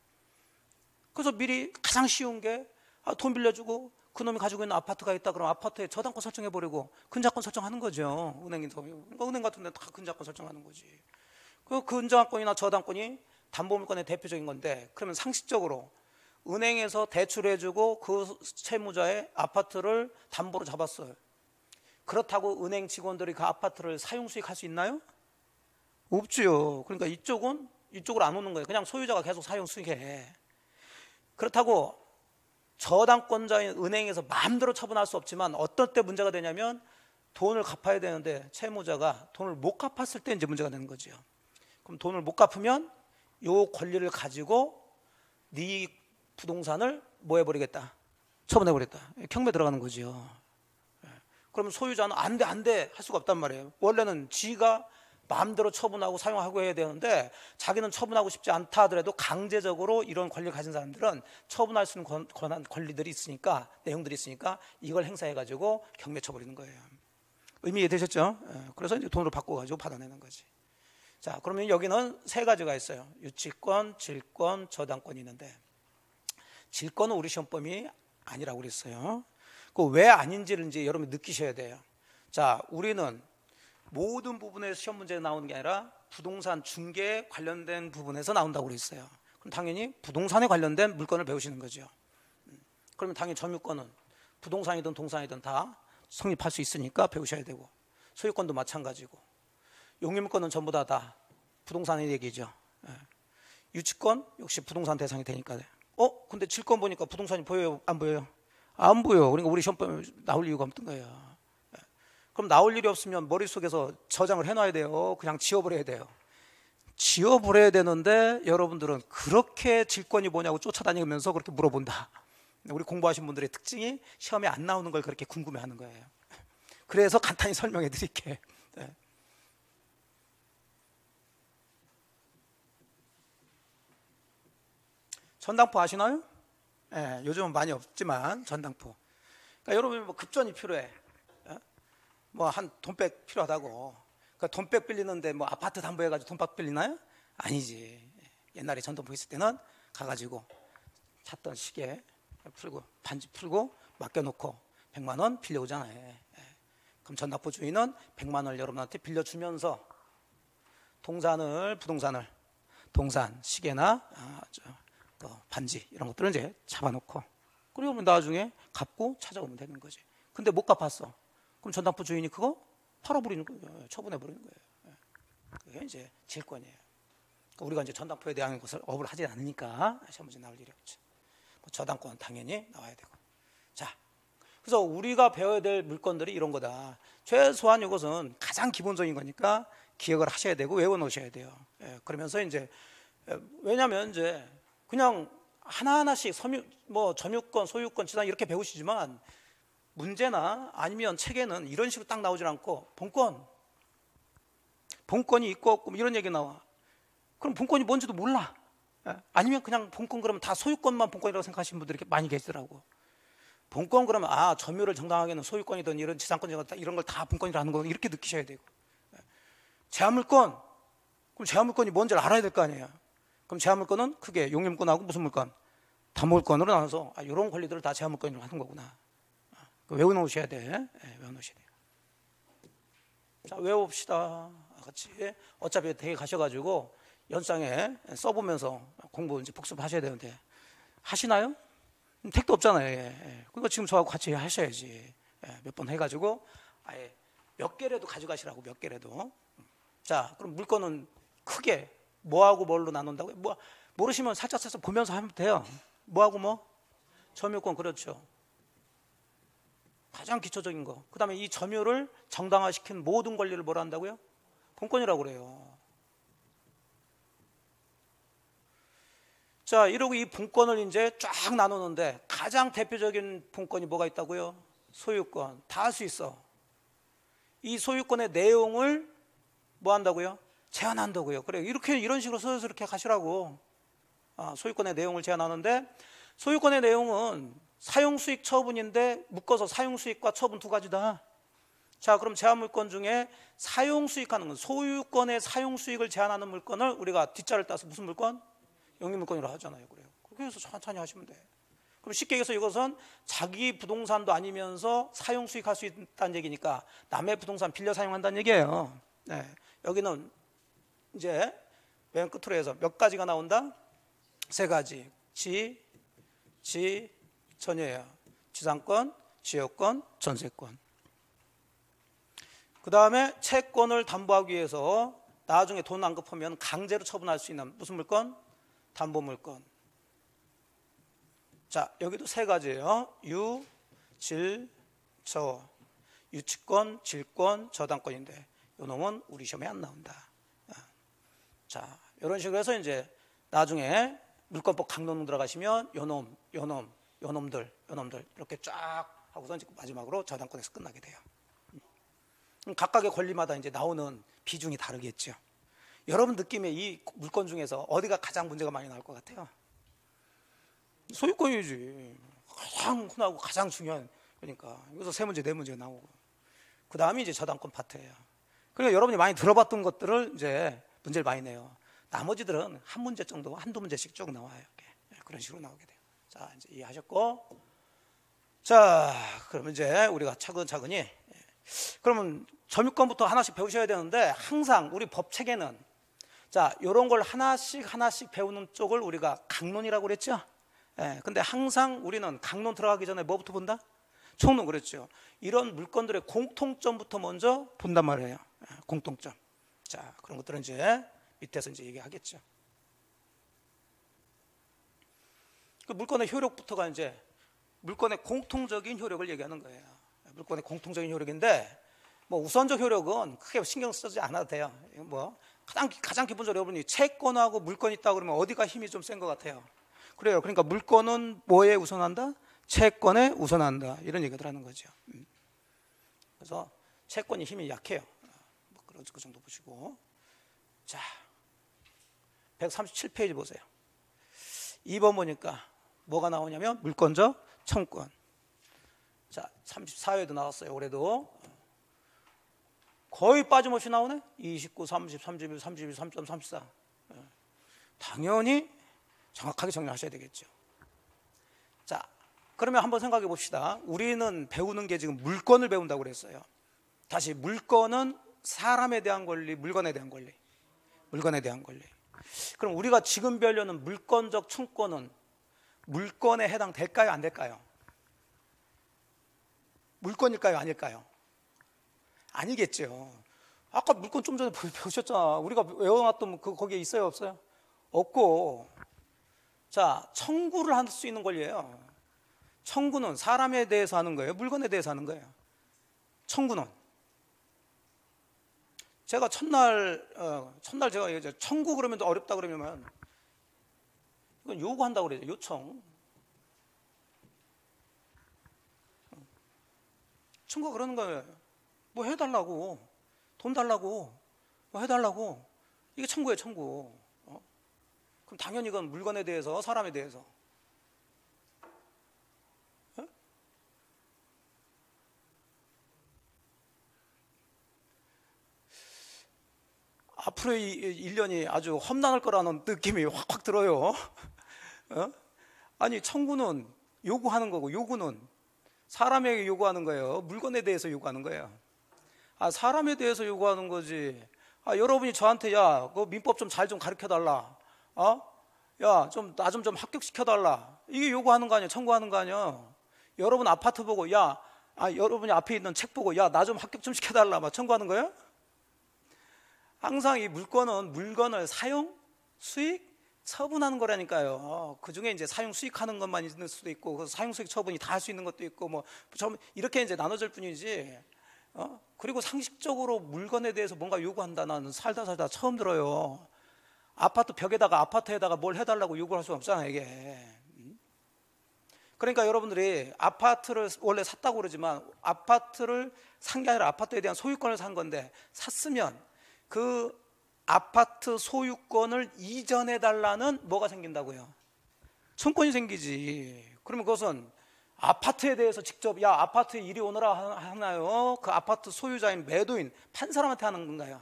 그래서 미리 가장 쉬운 게 돈 빌려주고 그놈이 가지고 있는 아파트가 있다 그럼 아파트에 저당권 설정해버리고 근저당권 설정하는 거죠. 은행 같은 데는 다 근저당권 설정하는 거지. 그 근저당권이나 저당권이 담보물권의 대표적인 건데 그러면 상식적으로 은행에서 대출해주고 그 채무자의 아파트를 담보로 잡았어요. 그렇다고 은행 직원들이 그 아파트를 사용 수익할 수 있나요? 없지요. 그러니까 이쪽은 이쪽으로 안 오는 거예요. 그냥 소유자가 계속 사용 수익해. 그렇다고 저당권자인 은행에서 마음대로 처분할 수 없지만 어떨 때 문제가 되냐면 돈을 갚아야 되는데 채무자가 돈을 못 갚았을 때 이제 문제가 되는 거죠. 그럼 돈을 못 갚으면 요 권리를 가지고 네 부동산을 뭐 해버리겠다? 처분해버리겠다. 경매 들어가는 거죠. 그러면 소유자는 안 돼 할 수가 없단 말이에요. 원래는 지가 마음대로 처분하고 사용하고 해야 되는데 자기는 처분하고 싶지 않다 하더라도 강제적으로 이런 권리를 가진 사람들은 처분할 수 있는 권리들이 있으니까 내용들이 있으니까 이걸 행사해가지고 경매 쳐버리는 거예요. 의미 이해되셨죠? 그래서 이제 돈으로 바꿔가지고 받아내는 거지. 자, 그러면 여기는 세 가지가 있어요. 유치권, 질권, 저당권이 있는데 질권은 우리 시험범위 아니라고 그랬어요. 그 왜 아닌지를 이제 여러분이 느끼셔야 돼요. 자, 우리는 모든 부분에서 시험 문제가 나오는 게 아니라 부동산 중개에 관련된 부분에서 나온다고 그랬어요. 그럼 당연히 부동산에 관련된 물건을 배우시는 거죠. 그러면 당연히 점유권은 부동산이든 동산이든 다 성립할 수 있으니까 배우셔야 되고 소유권도 마찬가지고 용유물권은 전부 다 부동산의 얘기죠. 유치권 역시 부동산 대상이 되니까. 근데 질권 보니까 부동산이 보여요? 안 보여요? 안 보여. 그러니까 우리 시험범위 나올 이유가 없던 거예요. 그럼 나올 일이 없으면 머릿속에서 저장을 해놔야 돼요. 그냥 지워버려야 돼요. 지워버려야 되는데 여러분들은 그렇게 질권이 뭐냐고 쫓아다니면서 그렇게 물어본다. 우리 공부하신 분들의 특징이 시험에 안 나오는 걸 그렇게 궁금해하는 거예요. 그래서 간단히 설명해 드릴게. 네. 전당포 아시나요? 네, 요즘은 많이 없지만 전당포. 그러니까 여러분이 뭐 급전이 필요해. 뭐 한 돈백 필요하다고. 그러니까 돈백 빌리는데 뭐 아파트 담보해가지고 돈백 빌리나요? 아니지. 옛날에 전당포 있을 때는 가가지고 샀던 시계 풀고 반지 풀고 맡겨놓고 100만 원 빌려오잖아요. 그럼 전당포 주인은 100만 원을 여러분한테 빌려주면서 부동산을 시계나 또 반지 이런 것들은 이제 잡아놓고 그러면 나중에 갚고 찾아오면 되는 거지. 근데 못 갚았어. 그럼 전당포 주인이 그거 팔아버리는 거예요. 처분해버리는 거예요. 그게 이제 질권이에요. 그러니까 우리가 이제 전당포에 대한 것을 업을 하지 않으니까 시험문제 나올 일이 없죠. 뭐 저당권 당연히 나와야 되고. 자, 그래서 우리가 배워야 될 물건들이 이런 거다. 최소한 이것은 가장 기본적인 거니까 기억을 하셔야 되고 외워놓으셔야 돼요. 예, 그러면서 이제 왜냐하면 이제 그냥 하나하나씩 점유권, 소유권, 지상 이렇게 배우시지만 문제나 아니면 책에는 이런 식으로 딱 나오질 않고 본권이 있고 없고 이런 얘기 나와. 그럼 본권이 뭔지도 몰라. 아니면 그냥 본권 그러면 다 소유권만 본권이라고 생각하시는 분들이 많이 계시더라고. 본권 그러면 아 점유를 정당하게는 소유권이든 이런 지상권이든 이런 걸 다 본권이라는 거 이렇게 느끼셔야 되고. 제한물권 그럼 제한물권이 뭔지를 알아야 될 거 아니에요. 그럼 제한물권은 크게 용림권하고 무슨 물권? 담보물권으로 나눠서 아, 이런 권리들을 다 제한물권으로 하는 거구나. 외워놓으셔야 돼. 네, 외워놓으셔야 돼요. 자, 외워봅시다. 같이. 어차피 댁에 가셔가지고 연상에 써보면서 공부 이제 복습하셔야 되는데 하시나요? 택도 없잖아요. 예. 그러니까 지금 저하고 같이 하셔야지. 예, 몇 번 해가지고 아예 몇 개라도 가져가시라고 몇 개라도. 자, 그럼 물건은 크게 뭐하고 뭘로 나눈다고요? 뭐 모르시면 살짝 보면서 하면 돼요. 뭐하고 뭐? 점유권 그렇죠. 가장 기초적인 거. 그 다음에 이 점유를 정당화시킨 모든 권리를 뭐라 한다고요? 본권이라고 그래요. 자, 이러고 이 분권을 이제 쫙 나누는데 가장 대표적인 분권이 뭐가 있다고요? 소유권. 다 할 수 있어. 이 소유권의 내용을 뭐 한다고요? 제한한다고요. 그래, 이렇게 이런 식으로 서서 이렇게 가시라고. 아, 소유권의 내용을 제한하는데 소유권의 내용은 사용수익 처분인데 묶어서 사용수익과 처분 두 가지다. 자, 그럼 제한물권 중에 사용수익하는 건 소유권의 사용수익을 제한하는 물건을 우리가 뒷자를 따서 무슨 물건? 영리물권이라 하잖아요. 그래요. 그래서 천천히 하시면 돼. 그럼 쉽게 얘기해서 이것은 자기 부동산도 아니면서 사용수익할 수 있다는 얘기니까 남의 부동산 빌려 사용한다는 얘기예요. 네. 여기는 이제 맨 끝으로 해서 몇 가지가 나온다? 세 가지. 전이에요. 지상권, 지역권, 전세권. 그 다음에 채권을 담보하기 위해서 나중에 돈 안 갚으면 강제로 처분할 수 있는 무슨 물건? 담보물권. 자, 여기도 세 가지예요. 유, 질, 저. 유치권, 질권, 저당권인데 이 놈은 우리 시험에 안 나온다. 자, 이런 식으로 해서 이제 나중에 물권법 강론 들어가시면 요놈들 이렇게 쫙 하고서 마지막으로 저당권에서 끝나게 돼요. 각각의 권리마다 이제 나오는 비중이 다르겠죠. 여러분 느낌에 이 물건 중에서 어디가 가장 문제가 많이 나올 것 같아요? 소유권이지. 가장 흔하고 가장 중요한 그러니까 여기서 세 문제 네 문제가 나오고 그 다음이 이제 저당권 파트예요. 그러니까 여러분이 많이 들어봤던 것들을 이제 문제를 많이 내요. 나머지들은 한 문제 정도 한두 문제씩 쭉 나와요. 이렇게. 그런 식으로 나오게 돼요. 자, 이제 이해하셨고, 자, 그러면 이제 우리가 차근차근히, 예. 그러면 점유권부터 하나씩 배우셔야 되는데 항상 우리 법책에는 자, 이런 걸 하나씩 배우는 쪽을 우리가 강론이라고 그랬죠. 예, 근데 항상 우리는 강론 들어가기 전에 뭐부터 본다? 총론 그랬죠. 이런 물건들의 공통점부터 먼저 본단 말이에요. 예, 공통점. 자, 그런 것들은 이제 밑에서 이제 얘기하겠죠. 그 물권의 효력부터가 이제 물권의 공통적인 효력을 얘기하는 거예요. 물권의 공통적인 효력인데 뭐 우선적 효력은 크게 신경 쓰지 않아도 돼요. 뭐 가장 기본적으로 여러분이 채권하고 물권이 있다 그러면 어디가 힘이 좀 센 것 같아요. 그래요. 그러니까 물권은 뭐에 우선한다? 채권에 우선한다. 이런 얘기를 하는 거죠. 그래서 채권이 힘이 약해요. 그 정도 보시고. 자, 137페이지 보세요. 2번 보니까 뭐가 나오냐면 물권적 청권. 자, 34회도 나왔어요. 올해도 거의 빠짐없이 나오네. 29, 30, 31, 32, 33, 34. 당연히 정확하게 정리하셔야 되겠죠. 자, 그러면 한번 생각해 봅시다. 우리는 배우는 게 지금 물권을 배운다고 그랬어요. 다시 물권은 사람에 대한 권리, 물건에 대한 권리. 그럼 우리가 지금 배우려는 물권적 청구권은 물권에 해당될까요? 안 될까요? 물권일까요? 아닐까요? 아니겠죠. 아까 물권 좀 전에 배우셨잖아. 우리가 외워놨던 그 거기에 있어요? 없어요? 없고. 자, 청구를 할 수 있는 권리예요. 청구는 사람에 대해서 하는 거예요? 물건에 대해서 하는 거예요? 청구는. 제가 첫날 제가 이제 청구 그러면 또 어렵다 그러면 이건 요구한다고 그래요. 요청. 청구가 그러는 거예요. 뭐 해달라고. 돈 달라고. 뭐 해달라고. 이게 청구예요, 청구. 그럼 당연히 이건 물건에 대해서, 사람에 대해서. 앞으로의 1년이 아주 험난할 거라는 느낌이 확확 들어요. 어? 아니, 청구는 요구하는 거고, 요구는 사람에게 요구하는 거예요. 물건에 대해서 요구하는 거예요. 아, 사람에 대해서 요구하는 거지. 아, 여러분이 저한테 야, 그 민법 좀 잘 좀 가르쳐 달라. 어? 야, 좀 나 좀 합격시켜 달라. 이게 요구하는 거 아니야? 청구하는 거 아니야? 여러분 아파트 보고 야, 아, 여러분이 앞에 있는 책 보고 야, 나 좀 합격 좀 시켜 달라. 막 청구하는 거예요? 항상 이 물권은 물건을 사용, 수익, 처분하는 거라니까요. 그 중에 이제 사용, 수익하는 것만 있을 수도 있고, 그 사용, 수익, 처분이 다 할 수 있는 것도 있고, 뭐 좀 이렇게 이제 나눠질 뿐이지. 그리고 상식적으로 물건에 대해서 뭔가 요구한다. 나는 살다 처음 들어요. 아파트 벽에다가 아파트에다가 뭘 해달라고 요구할 수가 없잖아 이게. 그러니까 여러분들이 아파트를 원래 샀다고 그러지만 아파트를 산 게 아니라 아파트에 대한 소유권을 산 건데 샀으면. 그 아파트 소유권을 이전해달라는 뭐가 생긴다고요? 청구권이 생기지. 그러면 그것은 아파트에 대해서 직접 야 아파트에 이리 오너라 하나요? 그 아파트 소유자인 매도인 판사람한테 하는 건가요?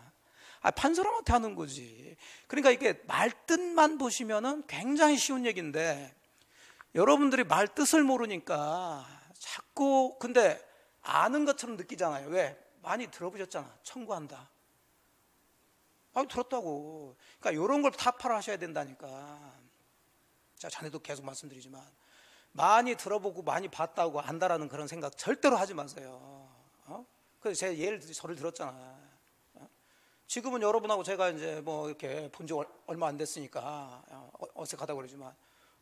아, 판사람한테 하는 거지. 그러니까 이게 말뜻만 보시면은 굉장히 쉬운 얘기인데 여러분들이 말뜻을 모르니까 자꾸 근데 아는 것처럼 느끼잖아요. 왜? 많이 들어보셨잖아. 청구한다. 아, 들었다고. 그러니까 이런 걸 타파를 하셔야 된다니까. 자, 전에도 계속 말씀드리지만 많이 들어보고 많이 봤다고 안다라는 그런 생각 절대로 하지 마세요. 그래서 제가 저를 들었잖아. 지금은 여러분하고 제가 이제 뭐 이렇게 본 지 얼마 안 됐으니까 어색하다고 그러지만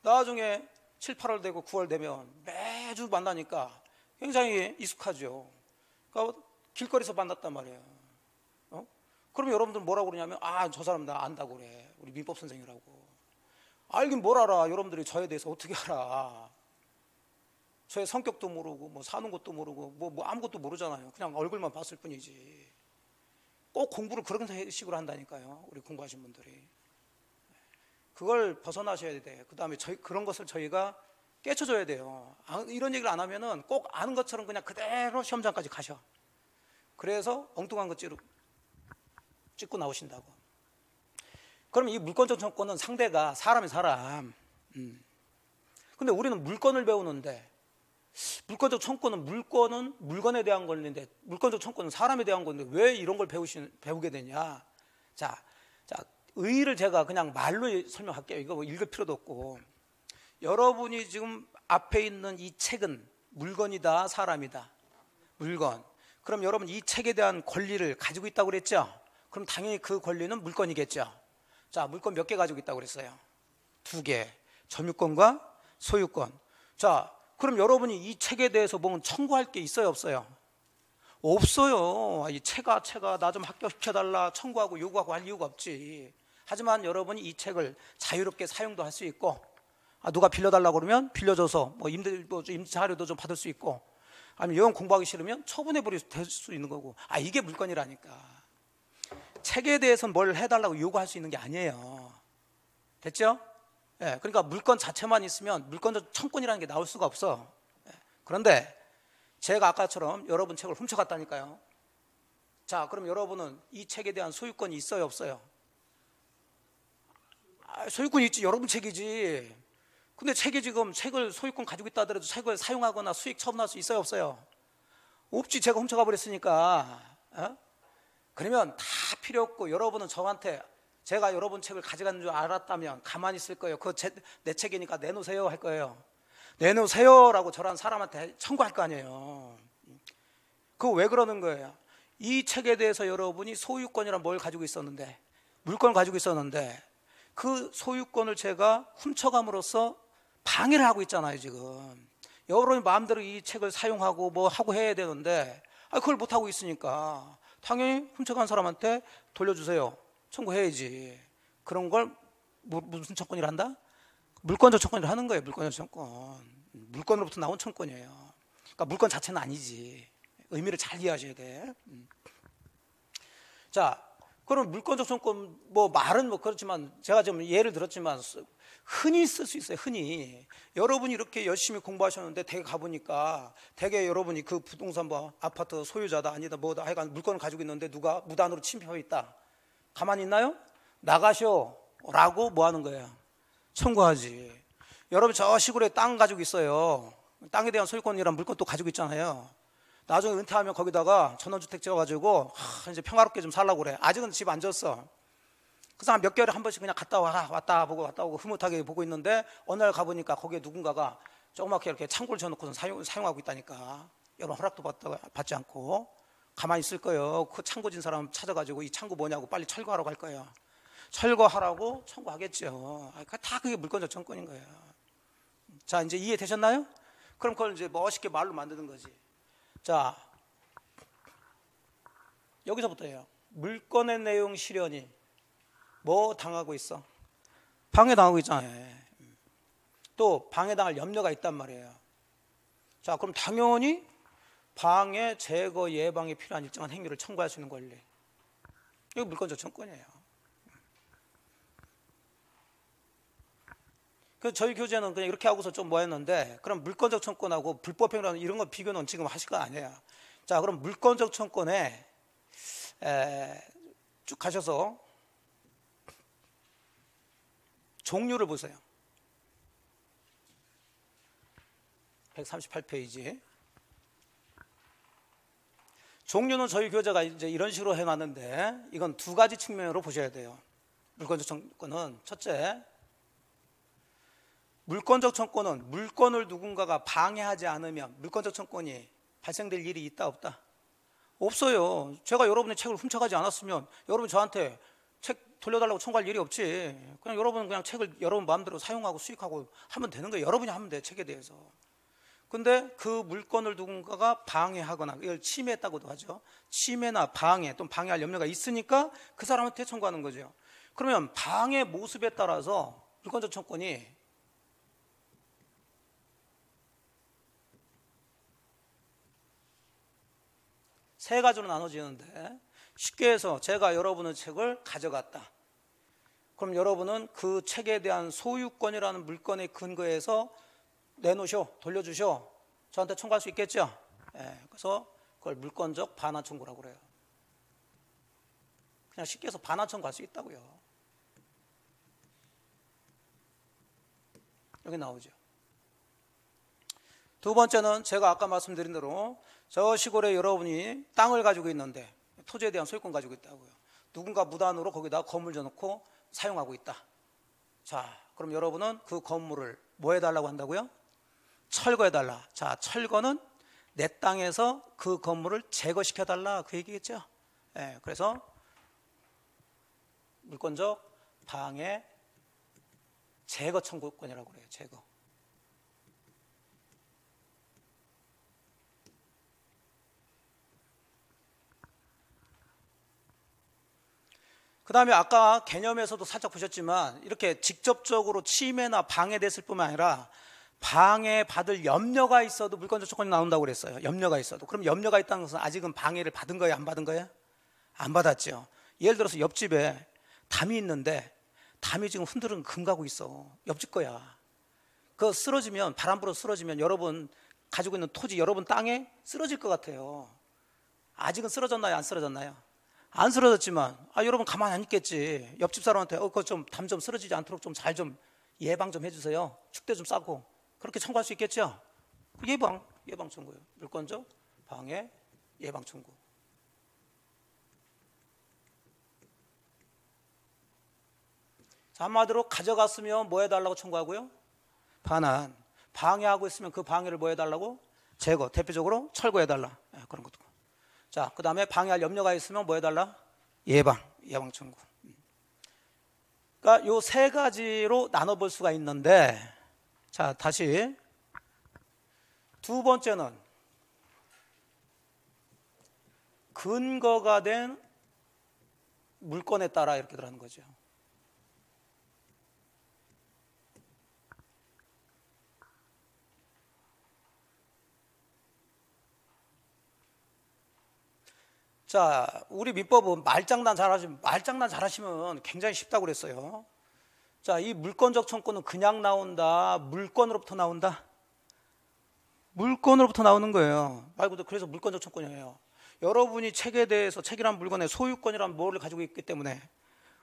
나중에 7, 8월 되고 9월 되면 매주 만나니까 굉장히 익숙하죠. 그러니까 길거리에서 만났단 말이에요. 그럼 여러분들 뭐라고 그러냐면 아, 저 사람 나 안다고 그래. 우리 민법 선생이라고. 알긴 뭘 알아. 여러분들이 저에 대해서 어떻게 알아. 저의 성격도 모르고 뭐 사는 것도 모르고 뭐 아무것도 모르잖아요. 그냥 얼굴만 봤을 뿐이지. 꼭 공부를 그런 식으로 한다니까요. 우리 공부하신 분들이. 그걸 벗어나셔야 돼. 그다음에 그런 것을 저희가 깨쳐줘야 돼요. 이런 얘기를 안 하면은 꼭 아는 것처럼 그냥 그대로 시험장까지 가셔. 그래서 엉뚱한 것 찍고 나오신다고. 그럼 이 물권적 청구권은 상대가 사람이 사람. 근데 우리는 물권을 배우는데 물권적 청구권은 물건에 대한 권리인데 물권적 청구권은 사람에 대한 건데 왜 이런 걸 배우게 되냐? 자, 의의를 제가 그냥 말로 설명할게요. 이거 뭐 읽을 필요도 없고. 여러분이 지금 앞에 있는 이 책은 물건이다, 사람이다. 물건. 그럼 여러분 이 책에 대한 권리를 가지고 있다고 그랬죠? 그럼 당연히 그 권리는 물건이겠죠. 자, 물건 몇 개 가지고 있다고 그랬어요? 2개. 점유권과 소유권. 자, 그럼 여러분이 이 책에 대해서 보면 청구할 게 있어요, 없어요? 없어요. 이 책아, 나 좀 합격시켜달라 청구하고 요구하고 할 이유가 없지. 하지만 여러분이 이 책을 자유롭게 사용도 할 수 있고, 아, 누가 빌려달라고 그러면 빌려줘서 뭐 임대 자료도 좀 받을 수 있고, 아니면 이건 공부하기 싫으면 처분해버릴 수 있는 거고. 아, 이게 물건이라니까. 책에 대해서는 뭘 해달라고 요구할 수 있는 게 아니에요. 됐죠? 예, 그러니까 물건 자체만 있으면 물건적 청구권이라는 게 나올 수가 없어. 예, 그런데 제가 아까처럼 여러분 책을 훔쳐갔다니까요. 자, 그럼 여러분은 이 책에 대한 소유권이 있어요, 없어요? 아, 소유권이 있지. 여러분 책이지. 근데 책이 지금 책을 소유권 가지고 있다 하더라도 책을 사용하거나 수익 처분할 수 있어요, 없어요? 없지. 제가 훔쳐가 버렸으니까. 예? 그러면 다 필요 없고 여러분은 저한테 제가 여러분 책을 가져간 줄 알았다면 가만히 있을 거예요. 그거 내 책이니까 내놓으세요 할 거예요. 내놓으세요라고 저란 사람한테 청구할 거 아니에요. 그거 왜 그러는 거예요? 이 책에 대해서 여러분이 소유권이란 뭘 가지고 있었는데, 물건을 가지고 있었는데 그 소유권을 제가 훔쳐감으로써 방해를 하고 있잖아요. 지금 여러분이 마음대로 이 책을 사용하고 뭐 하고 해야 되는데 그걸 못하고 있으니까 당연히 훔쳐간 사람한테 돌려주세요 청구해야지. 그런 걸 무슨 청구이라 한다? 물권적 청구이라 하는 거예요. 물권적 청구권, 물권으로부터 나온 청구권이에요. 그러니까 물권 자체는 아니지. 의미를 잘 이해하셔야 돼. 자, 그럼 물권적 청구권 뭐 말은 뭐 그렇지만 제가 지금 예를 들었지만 흔히 쓸 수 있어요. 흔히 여러분이 이렇게 열심히 공부하셨는데 대개 가보니까 대개 여러분이 그 부동산 뭐 아파트 소유자다 아니다 뭐다 하여간 물건을 가지고 있는데 누가 무단으로 침입해 있다. 가만히 있나요? 나가쇼라고 뭐 하는 거예요? 청구하지. 여러분 저 시골에 땅 가지고 있어요. 땅에 대한 소유권이란 물건도 가지고 있잖아요. 나중에 은퇴하면 거기다가 전원주택 지어가지고 이제 평화롭게 좀 살라고 그래. 아직은 집 안 지었어. 그 사람 몇 개월에 한 번씩 그냥 갔다 와라 왔다 오고 흐뭇하게 보고 있는데 어느 날 가보니까 거기에 누군가가 조그맣게 이렇게 창고를 지어놓고는 사용하고 있다니까. 여러분 허락도 받지 않고 가만히 있을 거예요. 그 창고 진 사람 찾아가지고 이 창고 뭐냐고 빨리 철거하라고 할 거예요. 철거하라고 청구하겠죠. 그러니까 다 그게 물권적 청구권인 거예요. 자, 이제 이해되셨나요? 그럼 그걸 이제 멋있게 말로 만드는 거지. 자, 여기서부터예요. 물권의 내용 실현이 뭐 당하고 있어? 방해당하고 있잖아요. 또 방해당할 염려가 있단 말이에요. 자, 그럼 당연히 방해, 제거, 예방에 필요한 일정한 행위를 청구할 수 있는 권리. 이거 물권적 청구권이에요. 그 저희 교재는 그냥 이렇게 하고서 좀 뭐 했는데, 그럼 물권적 청구권하고 불법행위라는 이런 거 비교는 지금 하실 거 아니에요. 자, 그럼 물권적 청구권에 쭉 가셔서 종류를 보세요. 138페이지. 종류는 저희 교재가 이제 이런 식으로 해놨는데 이건 두 가지 측면으로 보셔야 돼요. 물권적 청구권은 첫째, 물권적 청구권은 물권을 누군가가 방해하지 않으면 물권적 청구권이 발생될 일이 있다 없다? 없어요. 제가 여러분의 책을 훔쳐가지 않았으면 여러분 저한테 책 돌려달라고 청구할 일이 없지. 그냥 여러분은 그냥 책을 여러분 마음대로 사용하고 수익하고 하면 되는 거예요. 여러분이 하면 돼, 책에 대해서. 근데 그 물권을 누군가가 방해하거나 이걸 침해했다고도 하죠. 침해나 방해 또는 방해할 염려가 있으니까 그 사람한테 청구하는 거죠. 그러면 방해 모습에 따라서 물권적 청구권이 세 가지로 나눠지는데, 쉽게 해서 제가 여러분의 책을 가져갔다. 그럼 여러분은 그 책에 대한 소유권이라는 물권의 근거에서 내놓으셔, 돌려주셔, 저한테 청구할 수 있겠죠? 예, 그래서 그걸 물권적 반환 청구라고 그래요. 그냥 쉽게 해서 반환 청구할 수 있다고요. 여기 나오죠. 두 번째는 제가 아까 말씀드린 대로 저 시골에 여러분이 땅을 가지고 있는데 토지에 대한 소유권 가지고 있다고요. 누군가 무단으로 거기다 건물 져놓고 사용하고 있다. 자, 그럼 여러분은 그 건물을 뭐 해달라고 한다고요? 철거해달라. 자, 철거는 내 땅에서 그 건물을 제거시켜달라 그 얘기겠죠. 예, 그래서 물권적 방해 제거 청구권이라고 그래요. 제거. 그 다음에 아까 개념에서도 살짝 보셨지만 이렇게 직접적으로 침해나 방해됐을 뿐만 아니라 방해받을 염려가 있어도 물권적 청구권이 나온다고 그랬어요. 염려가 있어도. 그럼 염려가 있다는 것은 아직은 방해를 받은 거예요? 안 받은 거예요? 안 받았죠. 예를 들어서 옆집에 담이 있는데 담이 지금 흔들은 금가고 있어. 옆집 거야. 그거 쓰러지면 바람 불어 쓰러지면 여러분 가지고 있는 토지 여러분 땅에 쓰러질 것 같아요. 아직은 쓰러졌나요? 안 쓰러졌나요? 안 쓰러졌지만 여러분 가만히 안 있겠지. 옆집 사람한테 그거 좀 담 좀 쓰러지지 않도록 좀 잘 좀 예방 좀 해주세요. 축대 좀 싸고 그렇게 청구할 수 있겠죠. 예방 청구예요. 물권적 방해 예방 청구. 자, 한마디로 가져갔으면 뭐 해달라고 청구하고요? 반환. 방해하고 있으면 그 방해를 뭐 해달라고? 제거. 대표적으로 철거해달라. 네, 그런 것도. 자, 그 다음에 방해할 염려가 있으면 뭐 해달라? 예방. 예방 청구. 그러니까 요 세 가지로 나눠볼 수가 있는데, 자, 다시 두 번째는 근거가 된 물건에 따라 이렇게 들어가는 거죠. 자, 우리 민법은 말장난 잘하시면 굉장히 쉽다고 그랬어요. 자, 이 물권적 청구는 그냥 나온다, 물권으로부터 나온다? 물권으로부터 나오는 거예요. 말 그대로. 그래서 물권적 청구예요. 여러분이 책에 대해서, 책이란 물건의 소유권이란 뭐를 가지고 있기 때문에,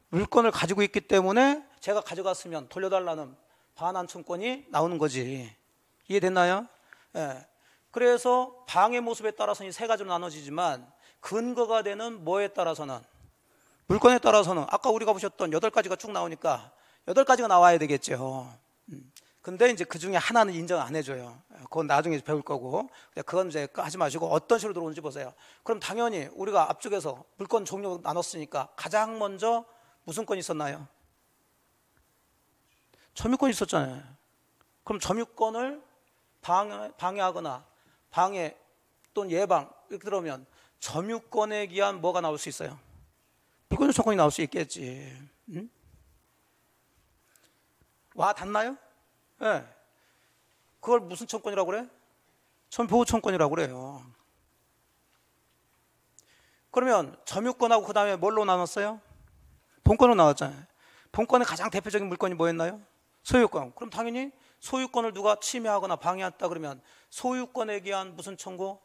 물권을 가지고 있기 때문에 제가 가져갔으면 돌려달라는 반환 청구권이 나오는 거지. 이해됐나요? 예. 그래서 방해 모습에 따라서는 이 세 가지로 나눠지지만, 근거가 되는 뭐에 따라서는, 물건에 따라서는 아까 우리가 보셨던 8가지가 쭉 나오니까 8가지가 나와야 되겠죠. 근데 이제 그 중에 하나는 인정 안 해줘요. 그건 나중에 배울 거고, 그건 이제 하지 마시고 어떤 식으로 들어오는지 보세요. 그럼 당연히 우리가 앞쪽에서 물건 종류 나눴으니까 가장 먼저 무슨 건이 있었나요? 점유권이 있었잖아요. 그럼 점유권을 방해하거나 방해 또는 예방 이렇게 들어오면 점유권에 기한 뭐가 나올 수 있어요? 물권적 청구권이 나올 수 있겠지. 응? 와 닿나요? 예. 네. 그걸 무슨 청구권이라고 그래? 점유보호 청구권이라고 그래요. 그러면 점유권하고 그 다음에 뭘로 나눴어요? 본권으로 나왔잖아요. 본권의 가장 대표적인 물건이 뭐였나요? 소유권. 그럼 당연히 소유권을 누가 침해하거나 방해한다 그러면 소유권에 기한 무슨 청구?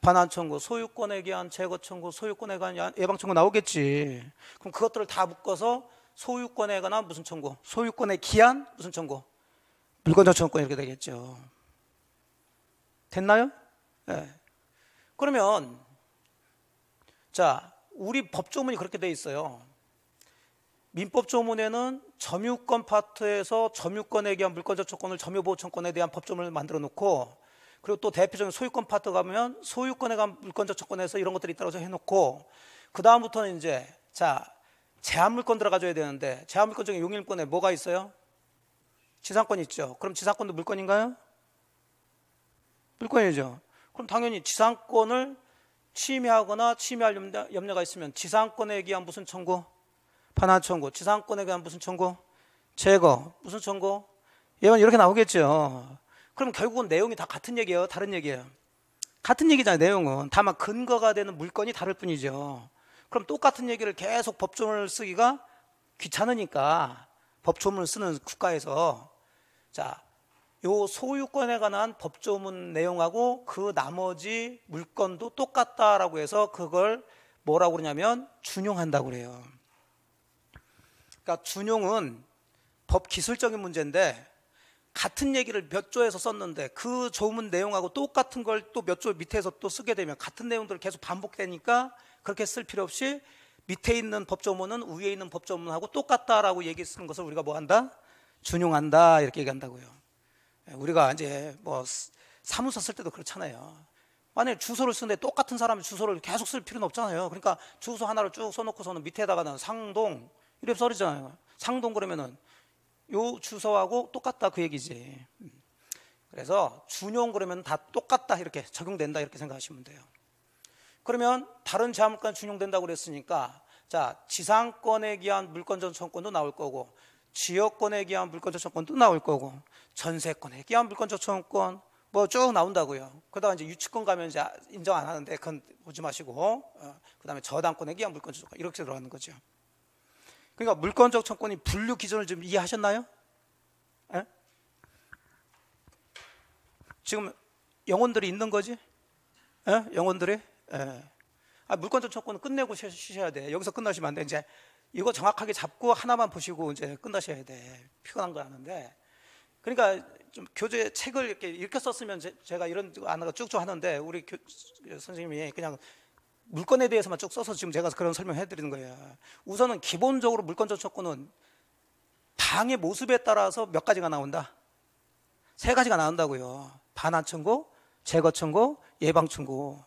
반환 청구, 소유권에 대한 제거 청구, 소유권에 관한 예방 청구 나오겠지. 그럼 그것들을 다 묶어서 소유권에 관한 무슨 청구? 소유권에 기한 무슨 청구? 물권적 청구권 이렇게 되겠죠. 됐나요? 네. 그러면 자, 우리 법조문이 그렇게 돼 있어요. 민법조문에는 점유권 파트에서 점유권에 대한 물권적 청구권을 점유보호 청구권에 대한 법조문을 만들어 놓고, 그리고 또 대표적인 소유권 파트 가면 소유권에 관한 물권적 청구권에서 이런 것들이 있다고 해놓고, 그 다음부터는 이제 자, 제한물권 들어가줘야 되는데, 제한물권 중에 용일권에 뭐가 있어요? 지상권이 있죠. 그럼 지상권도 물권인가요? 물권이죠. 그럼 당연히 지상권을 침해하거나 침해할 염려가 있으면 지상권에 대한 무슨 청구? 반환 청구. 지상권에 대한 무슨 청구? 제거. 무슨 청구? 예방. 이렇게 나오겠죠. 그럼 결국은 내용이 다 같은 얘기예요? 다른 얘기예요? 같은 얘기잖아요, 내용은. 다만 근거가 되는 물건이 다를 뿐이죠. 그럼 똑같은 얘기를 계속 법조문을 쓰기가 귀찮으니까 법조문을 쓰는 국가에서 자, 요 소유권에 관한 법조문 내용하고 그 나머지 물건도 똑같다라고 해서 그걸 뭐라고 그러냐면 준용한다고 그래요. 그러니까 준용은 법 기술적인 문제인데, 같은 얘기를 몇 조에서 썼는데 그 조문 내용하고 똑같은 걸 또 몇 조 밑에서 또 쓰게 되면 같은 내용들을 계속 반복되니까 그렇게 쓸 필요 없이 밑에 있는 법조문은 위에 있는 법조문하고 똑같다라고 얘기 쓰는 것을 우리가 뭐 한다? 준용한다, 이렇게 얘기한다고요. 우리가 이제 뭐 사무소 쓸 때도 그렇잖아요. 만약에 주소를 쓰는데 똑같은 사람이 주소를 계속 쓸 필요는 없잖아요. 그러니까 주소 하나를 쭉 써놓고서는 밑에다가는 상동 이렇게 써리잖아요. 상동 그러면은 요 주소하고 똑같다 그 얘기지. 그래서 준용 그러면 다 똑같다, 이렇게 적용된다 이렇게 생각하시면 돼요. 그러면 다른 제한물권 준용된다고 그랬으니까 자, 지상권에 기한 물권적 청구권도 나올 거고, 지역권에 기한 물권적 청구권도 나올 거고, 전세권에 기한 물권적 청구권 뭐 쭉 나온다고요. 그다음 이제 유치권 가면 이제 인정 안 하는데 그건 보지 마시고, 그다음에 저당권에 기한 물권적 청구권 이렇게 들어가는 거죠. 그러니까 물권적 청구권이 분류 기준을 좀 이해하셨나요? 에? 지금 영혼들이 있는 거지? 에? 영혼들이? 에. 아, 물권적 청구권은 끝내고 쉬셔야 돼. 여기서 끝나시면 안 돼. 이제 이거 정확하게 잡고 하나만 보시고 이제 끝나셔야 돼. 피곤한 거 아는데. 그러니까 좀 교재 책을 이렇게 읽혔었으면 제가 이런 안가 쭉쭉 하는데, 우리 선생님이 그냥 물건에 대해서만 쭉 써서 지금 제가 그런 설명을 해드리는 거예요. 우선은 기본적으로 물권적 청구권은 방의 모습에 따라서 몇 가지가 나온다? 세 가지가 나온다고요. 반환 청구, 제거 청구, 예방 청구.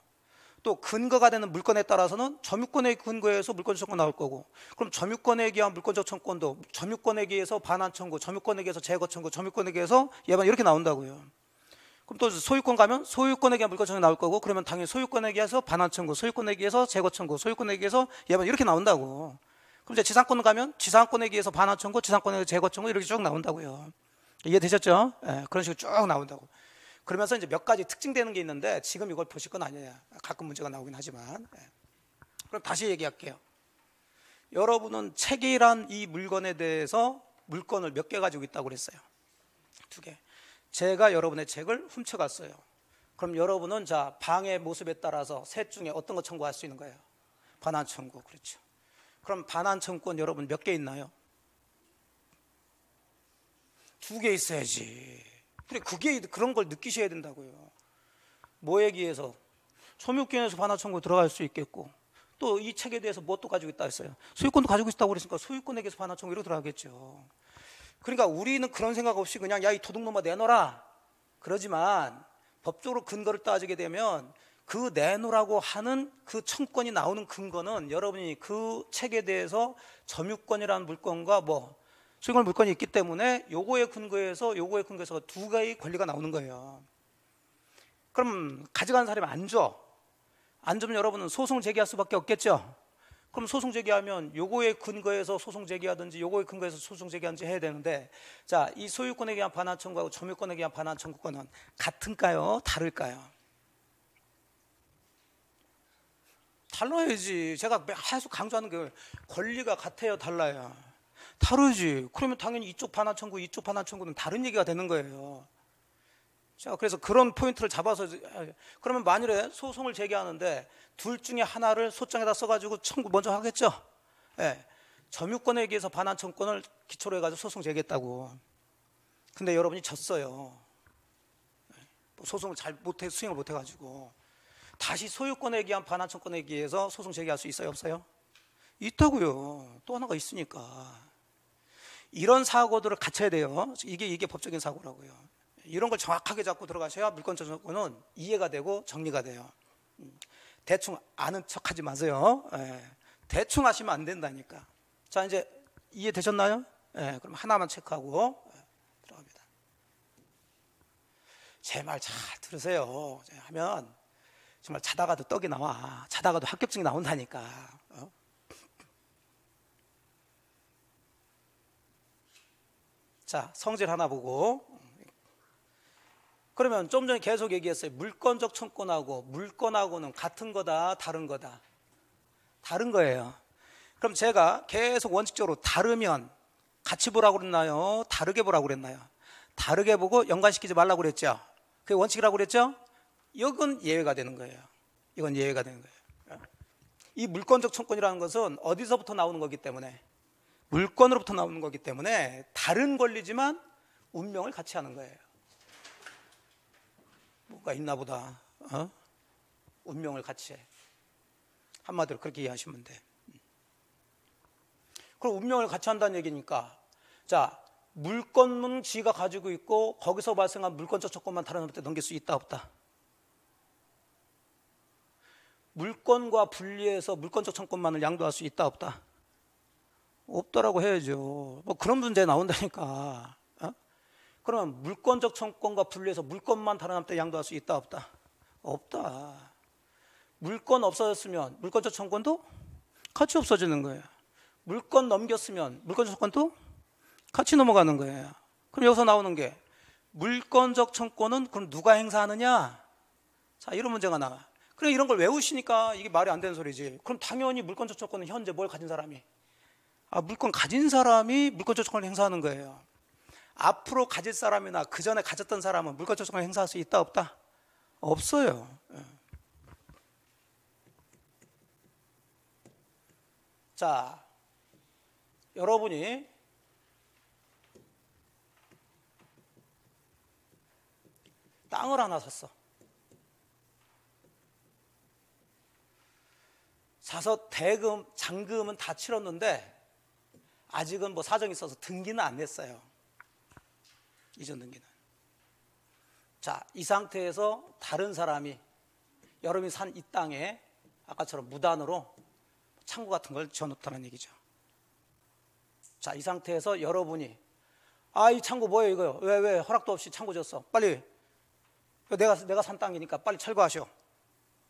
또 근거가 되는 물건에 따라서는 점유권의 근거에서 물권적 청구 나올 거고, 그럼 점유권에 의한 물권적 청구권도 점유권에 의해서 반환 청구, 점유권에 의해서 제거 청구, 점유권에 의해서 예방, 이렇게 나온다고요. 그럼 또 소유권 가면 소유권에 의한 물권적 청구 나올 거고, 그러면 당연히 소유권에 의해서 반환 청구, 소유권에 의해서 제거 청구, 소유권에 의해서 예방, 이렇게 나온다고. 그럼 이제 지상권 가면 지상권에 의해서 반환 청구, 지상권에 의해서 제거 청구, 이렇게 쭉 나온다고요. 이해되셨죠? 예, 그런 식으로 쭉 나온다고. 그러면서 이제 몇 가지 특징되는 게 있는데 지금 이걸 보실 건 아니에요. 가끔 문제가 나오긴 하지만. 예. 그럼 다시 얘기할게요. 여러분은 책이란 이 물건에 대해서 물건을 몇 개 가지고 있다고 그랬어요? 2개. 제가 여러분의 책을 훔쳐갔어요. 그럼 여러분은 자, 방의 모습에 따라서 셋 중에 어떤 거 청구할 수 있는 거예요? 반환 청구. 그렇죠. 그럼 반환 청구권 여러분 몇 개 있나요? 2개 있어야지. 그래, 그게 그런 걸 느끼셔야 된다고요. 뭐에 기해서? 점유권에서 반환 청구 들어갈 수 있겠고, 또 이 책에 대해서 뭣도 가지고 있다 했어요? 소유권도 가지고 있다고 그랬으니까 소유권에 대해서 반환 청구 이렇게 들어가겠죠. 그러니까 우리는 그런 생각 없이 그냥 야, 이 도둑놈아 내놔라. 그러지만 법적으로 근거를 따지게 되면 그 내놓으라고 하는 그 청구권이 나오는 근거는 여러분이 그 책에 대해서 점유권이라는 물건과 뭐 소유권 물건이 있기 때문에 요거의 근거에서 2가지 권리가 나오는 거예요. 그럼 가져간 사람이 안 줘. 안 주면 여러분은 소송 제기할 수밖에 없겠죠. 그럼 소송 제기하면 요거의 근거에서 소송 제기하든지 요거의 근거에서 소송 제기하든지 해야 되는데, 자, 이 소유권에 대한 반환 청구하고 점유권에 대한 반환 청구권은 같은가요? 다를까요? 달라야지. 제가 계속 강조하는 게 권리가 같아요, 달라요? 다르지. 그러면 당연히 이쪽 반환 청구, 이쪽 반환 청구는 다른 얘기가 되는 거예요. 자, 그래서 그런 포인트를 잡아서, 그러면 만일에 소송을 제기하는데 둘 중에 하나를 소장에다 써가지고 청구 먼저 하겠죠. 예. 점유권에 의해서 반환 청구권을 기초로 해가지고 소송 제기했다고. 근데 여러분이 졌어요. 소송을 잘 못해, 수행을 못해가지고. 다시 소유권에 의한 반환 청구권에 의해서 소송 제기할 수 있어요, 없어요? 있다고요. 또 하나가 있으니까. 이런 사고들을 갖춰야 돼요. 이게 법적인 사고라고요. 이런 걸 정확하게 잡고 들어가셔야 물권적 청구는 이해가 되고 정리가 돼요. 대충 아는 척하지 마세요. 예. 대충 하시면 안 된다니까. 자, 이제 이해되셨나요? 예, 그럼 하나만 체크하고 들어갑니다. 제 말 잘 들으세요. 하면 정말 자다가도 떡이 나와. 자다가도 합격증이 나온다니까. 어? 자, 성질 하나 보고. 그러면 좀 전에 계속 얘기했어요. 물권적 청구권하고 물권하고는 같은 거다, 다른 거다? 다른 거예요. 그럼 제가 계속 원칙적으로 다르면 같이 보라고 그랬나요? 다르게 보라고 그랬나요? 다르게 보고 연관시키지 말라고 그랬죠. 그게 원칙이라고 그랬죠. 이건 예외가 되는 거예요. 이건 예외가 되는 거예요. 이 물권적 청구권이라는 것은 어디서부터 나오는 거기 때문에? 물권으로부터 나오는 거기 때문에 다른 권리지만 운명을 같이 하는 거예요. 뭐가 있나 보다. 어? 운명을 같이 해. 한마디로 그렇게 이해하시면 돼. 그럼 운명을 같이 한다는 얘기니까, 자, 물권은 지가 가지고 있고 거기서 발생한 물권적 청구권만 다른 사람한테 넘길 수 있다, 없다? 물권과 분리해서 물권적 청구권만을 양도할 수 있다, 없다? 없다라고 해야죠. 뭐 그런 문제 나온다니까. 어? 그러면 물권적 청구권과 분리해서 물권만 다른 사람한테 양도할 수 있다, 없다? 없다. 물권 없어졌으면 물권적 청구권도 같이 없어지는 거예요. 물권 넘겼으면 물권적 청구권도 같이 넘어가는 거예요. 그럼 여기서 나오는 게 물권적 청구권은 그럼 누가 행사하느냐? 자, 이런 문제가 나와. 그래, 이런 걸 외우시니까 이게 말이 안 되는 소리지. 그럼 당연히 물권적 청구권은 현재 뭘 가진 사람이? 아, 물권 가진 사람이 물권적 청구권을 행사하는 거예요. 앞으로 가질 사람이나 그 전에 가졌던 사람은 물권적 청구권을 행사할 수 있다, 없다? 없어요. 예. 자, 여러분이 땅을 하나 샀어. 사서 대금, 잔금은 다 치렀는데 아직은 뭐 사정이 있어서 등기는 안 냈어요. 이전 등기는. 자, 이 상태에서 다른 사람이 여러분이 산 이 땅에 아까처럼 무단으로 창고 같은 걸 지어놓다는 얘기죠. 자, 이 상태에서 여러분이 아, 이 창고 뭐예요 이거요? 왜 허락도 없이 창고 지었어? 빨리 내가 산 땅이니까 빨리 철거하시오.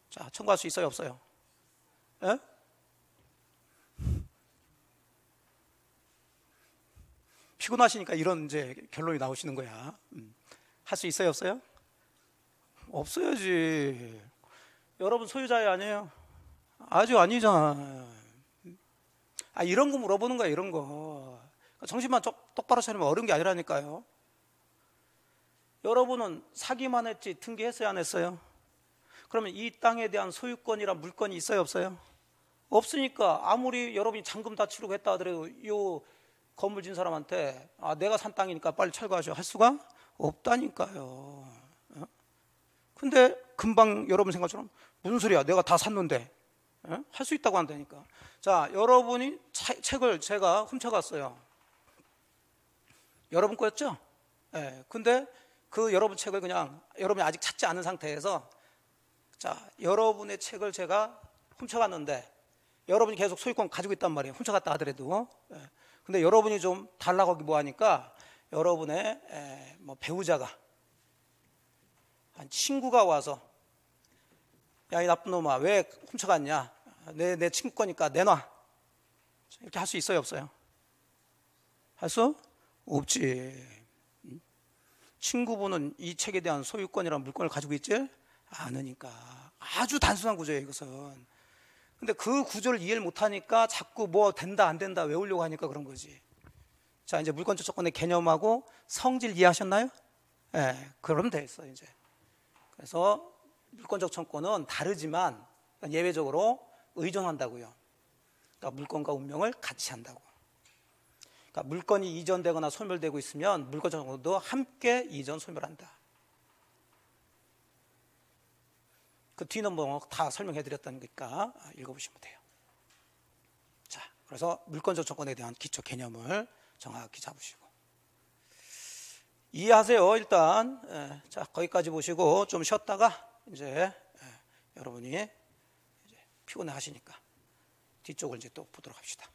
자, 청구할 수 있어요 없어요? 에? 피곤하시니까 이런 이제 결론이 나오시는 거야. 할 수 있어요 없어요? 없어야지. 여러분 소유자예요 아니에요? 아주 아니잖아. 아, 이런 거 물어보는 거야 이런 거. 정신만 똑바로 차리면 어려운 게 아니라니까요. 여러분은 사기만 했지 등기했어요 안 했어요? 그러면 이 땅에 대한 소유권이란 물건이 있어요 없어요? 없으니까 아무리 여러분이 잔금 다 치르고 했다 하더라도 이 건물 진 사람한테 아, 내가 산 땅이니까 빨리 철거하셔 할 수가 없다니까요. 어? 근데 금방 여러분 생각처럼 무슨 소리야 내가 다 샀는데 어? 할 수 있다고 한다니까. 자, 여러분이 책을 제가 훔쳐갔어요. 여러분 거였죠? 예. 근데 그 여러분 책을 그냥 여러분이 아직 찾지 않은 상태에서 자, 여러분의 책을 제가 훔쳐갔는데 여러분이 계속 소유권 가지고 있단 말이에요. 훔쳐갔다 하더라도. 예. 근데 여러분이 좀 달라고 하기 뭐하니까 여러분의 뭐 배우자가 한 친구가 와서 야, 이 나쁜 놈아 왜 훔쳐갔냐? 내 친구 거니까 내놔. 이렇게 할 수 있어요 없어요? 할 수 없지. 친구분은 이 책에 대한 소유권이란 물건을 가지고 있지 않으니까. 아주 단순한 구조예요 이것은. 근데 그 구조를 이해를 못하니까 자꾸 뭐 된다 안 된다 외우려고 하니까 그런 거지. 자, 이제 물권적 조건의 개념하고 성질 이해하셨나요? 예, 네, 그럼 됐어 이제. 그래서 물권적 청구는 다르지만 예외적으로 의존한다고요. 그러니까 물권과 운명을 같이 한다고. 그러니까 물권이 이전되거나 소멸되고 있으면 물권적 청구도 함께 이전 소멸한다. 그 뒤 넘버 다 설명해드렸다는 거니까 읽어보시면 돼요. 자, 그래서 물권적 청구에 대한 기초 개념을 정확히 잡으시고 이해하세요. 일단 자, 거기까지 보시고 좀 쉬었다가 이제 여러분이 이제 피곤해 하시니까 뒤쪽을 이제 또 보도록 합시다.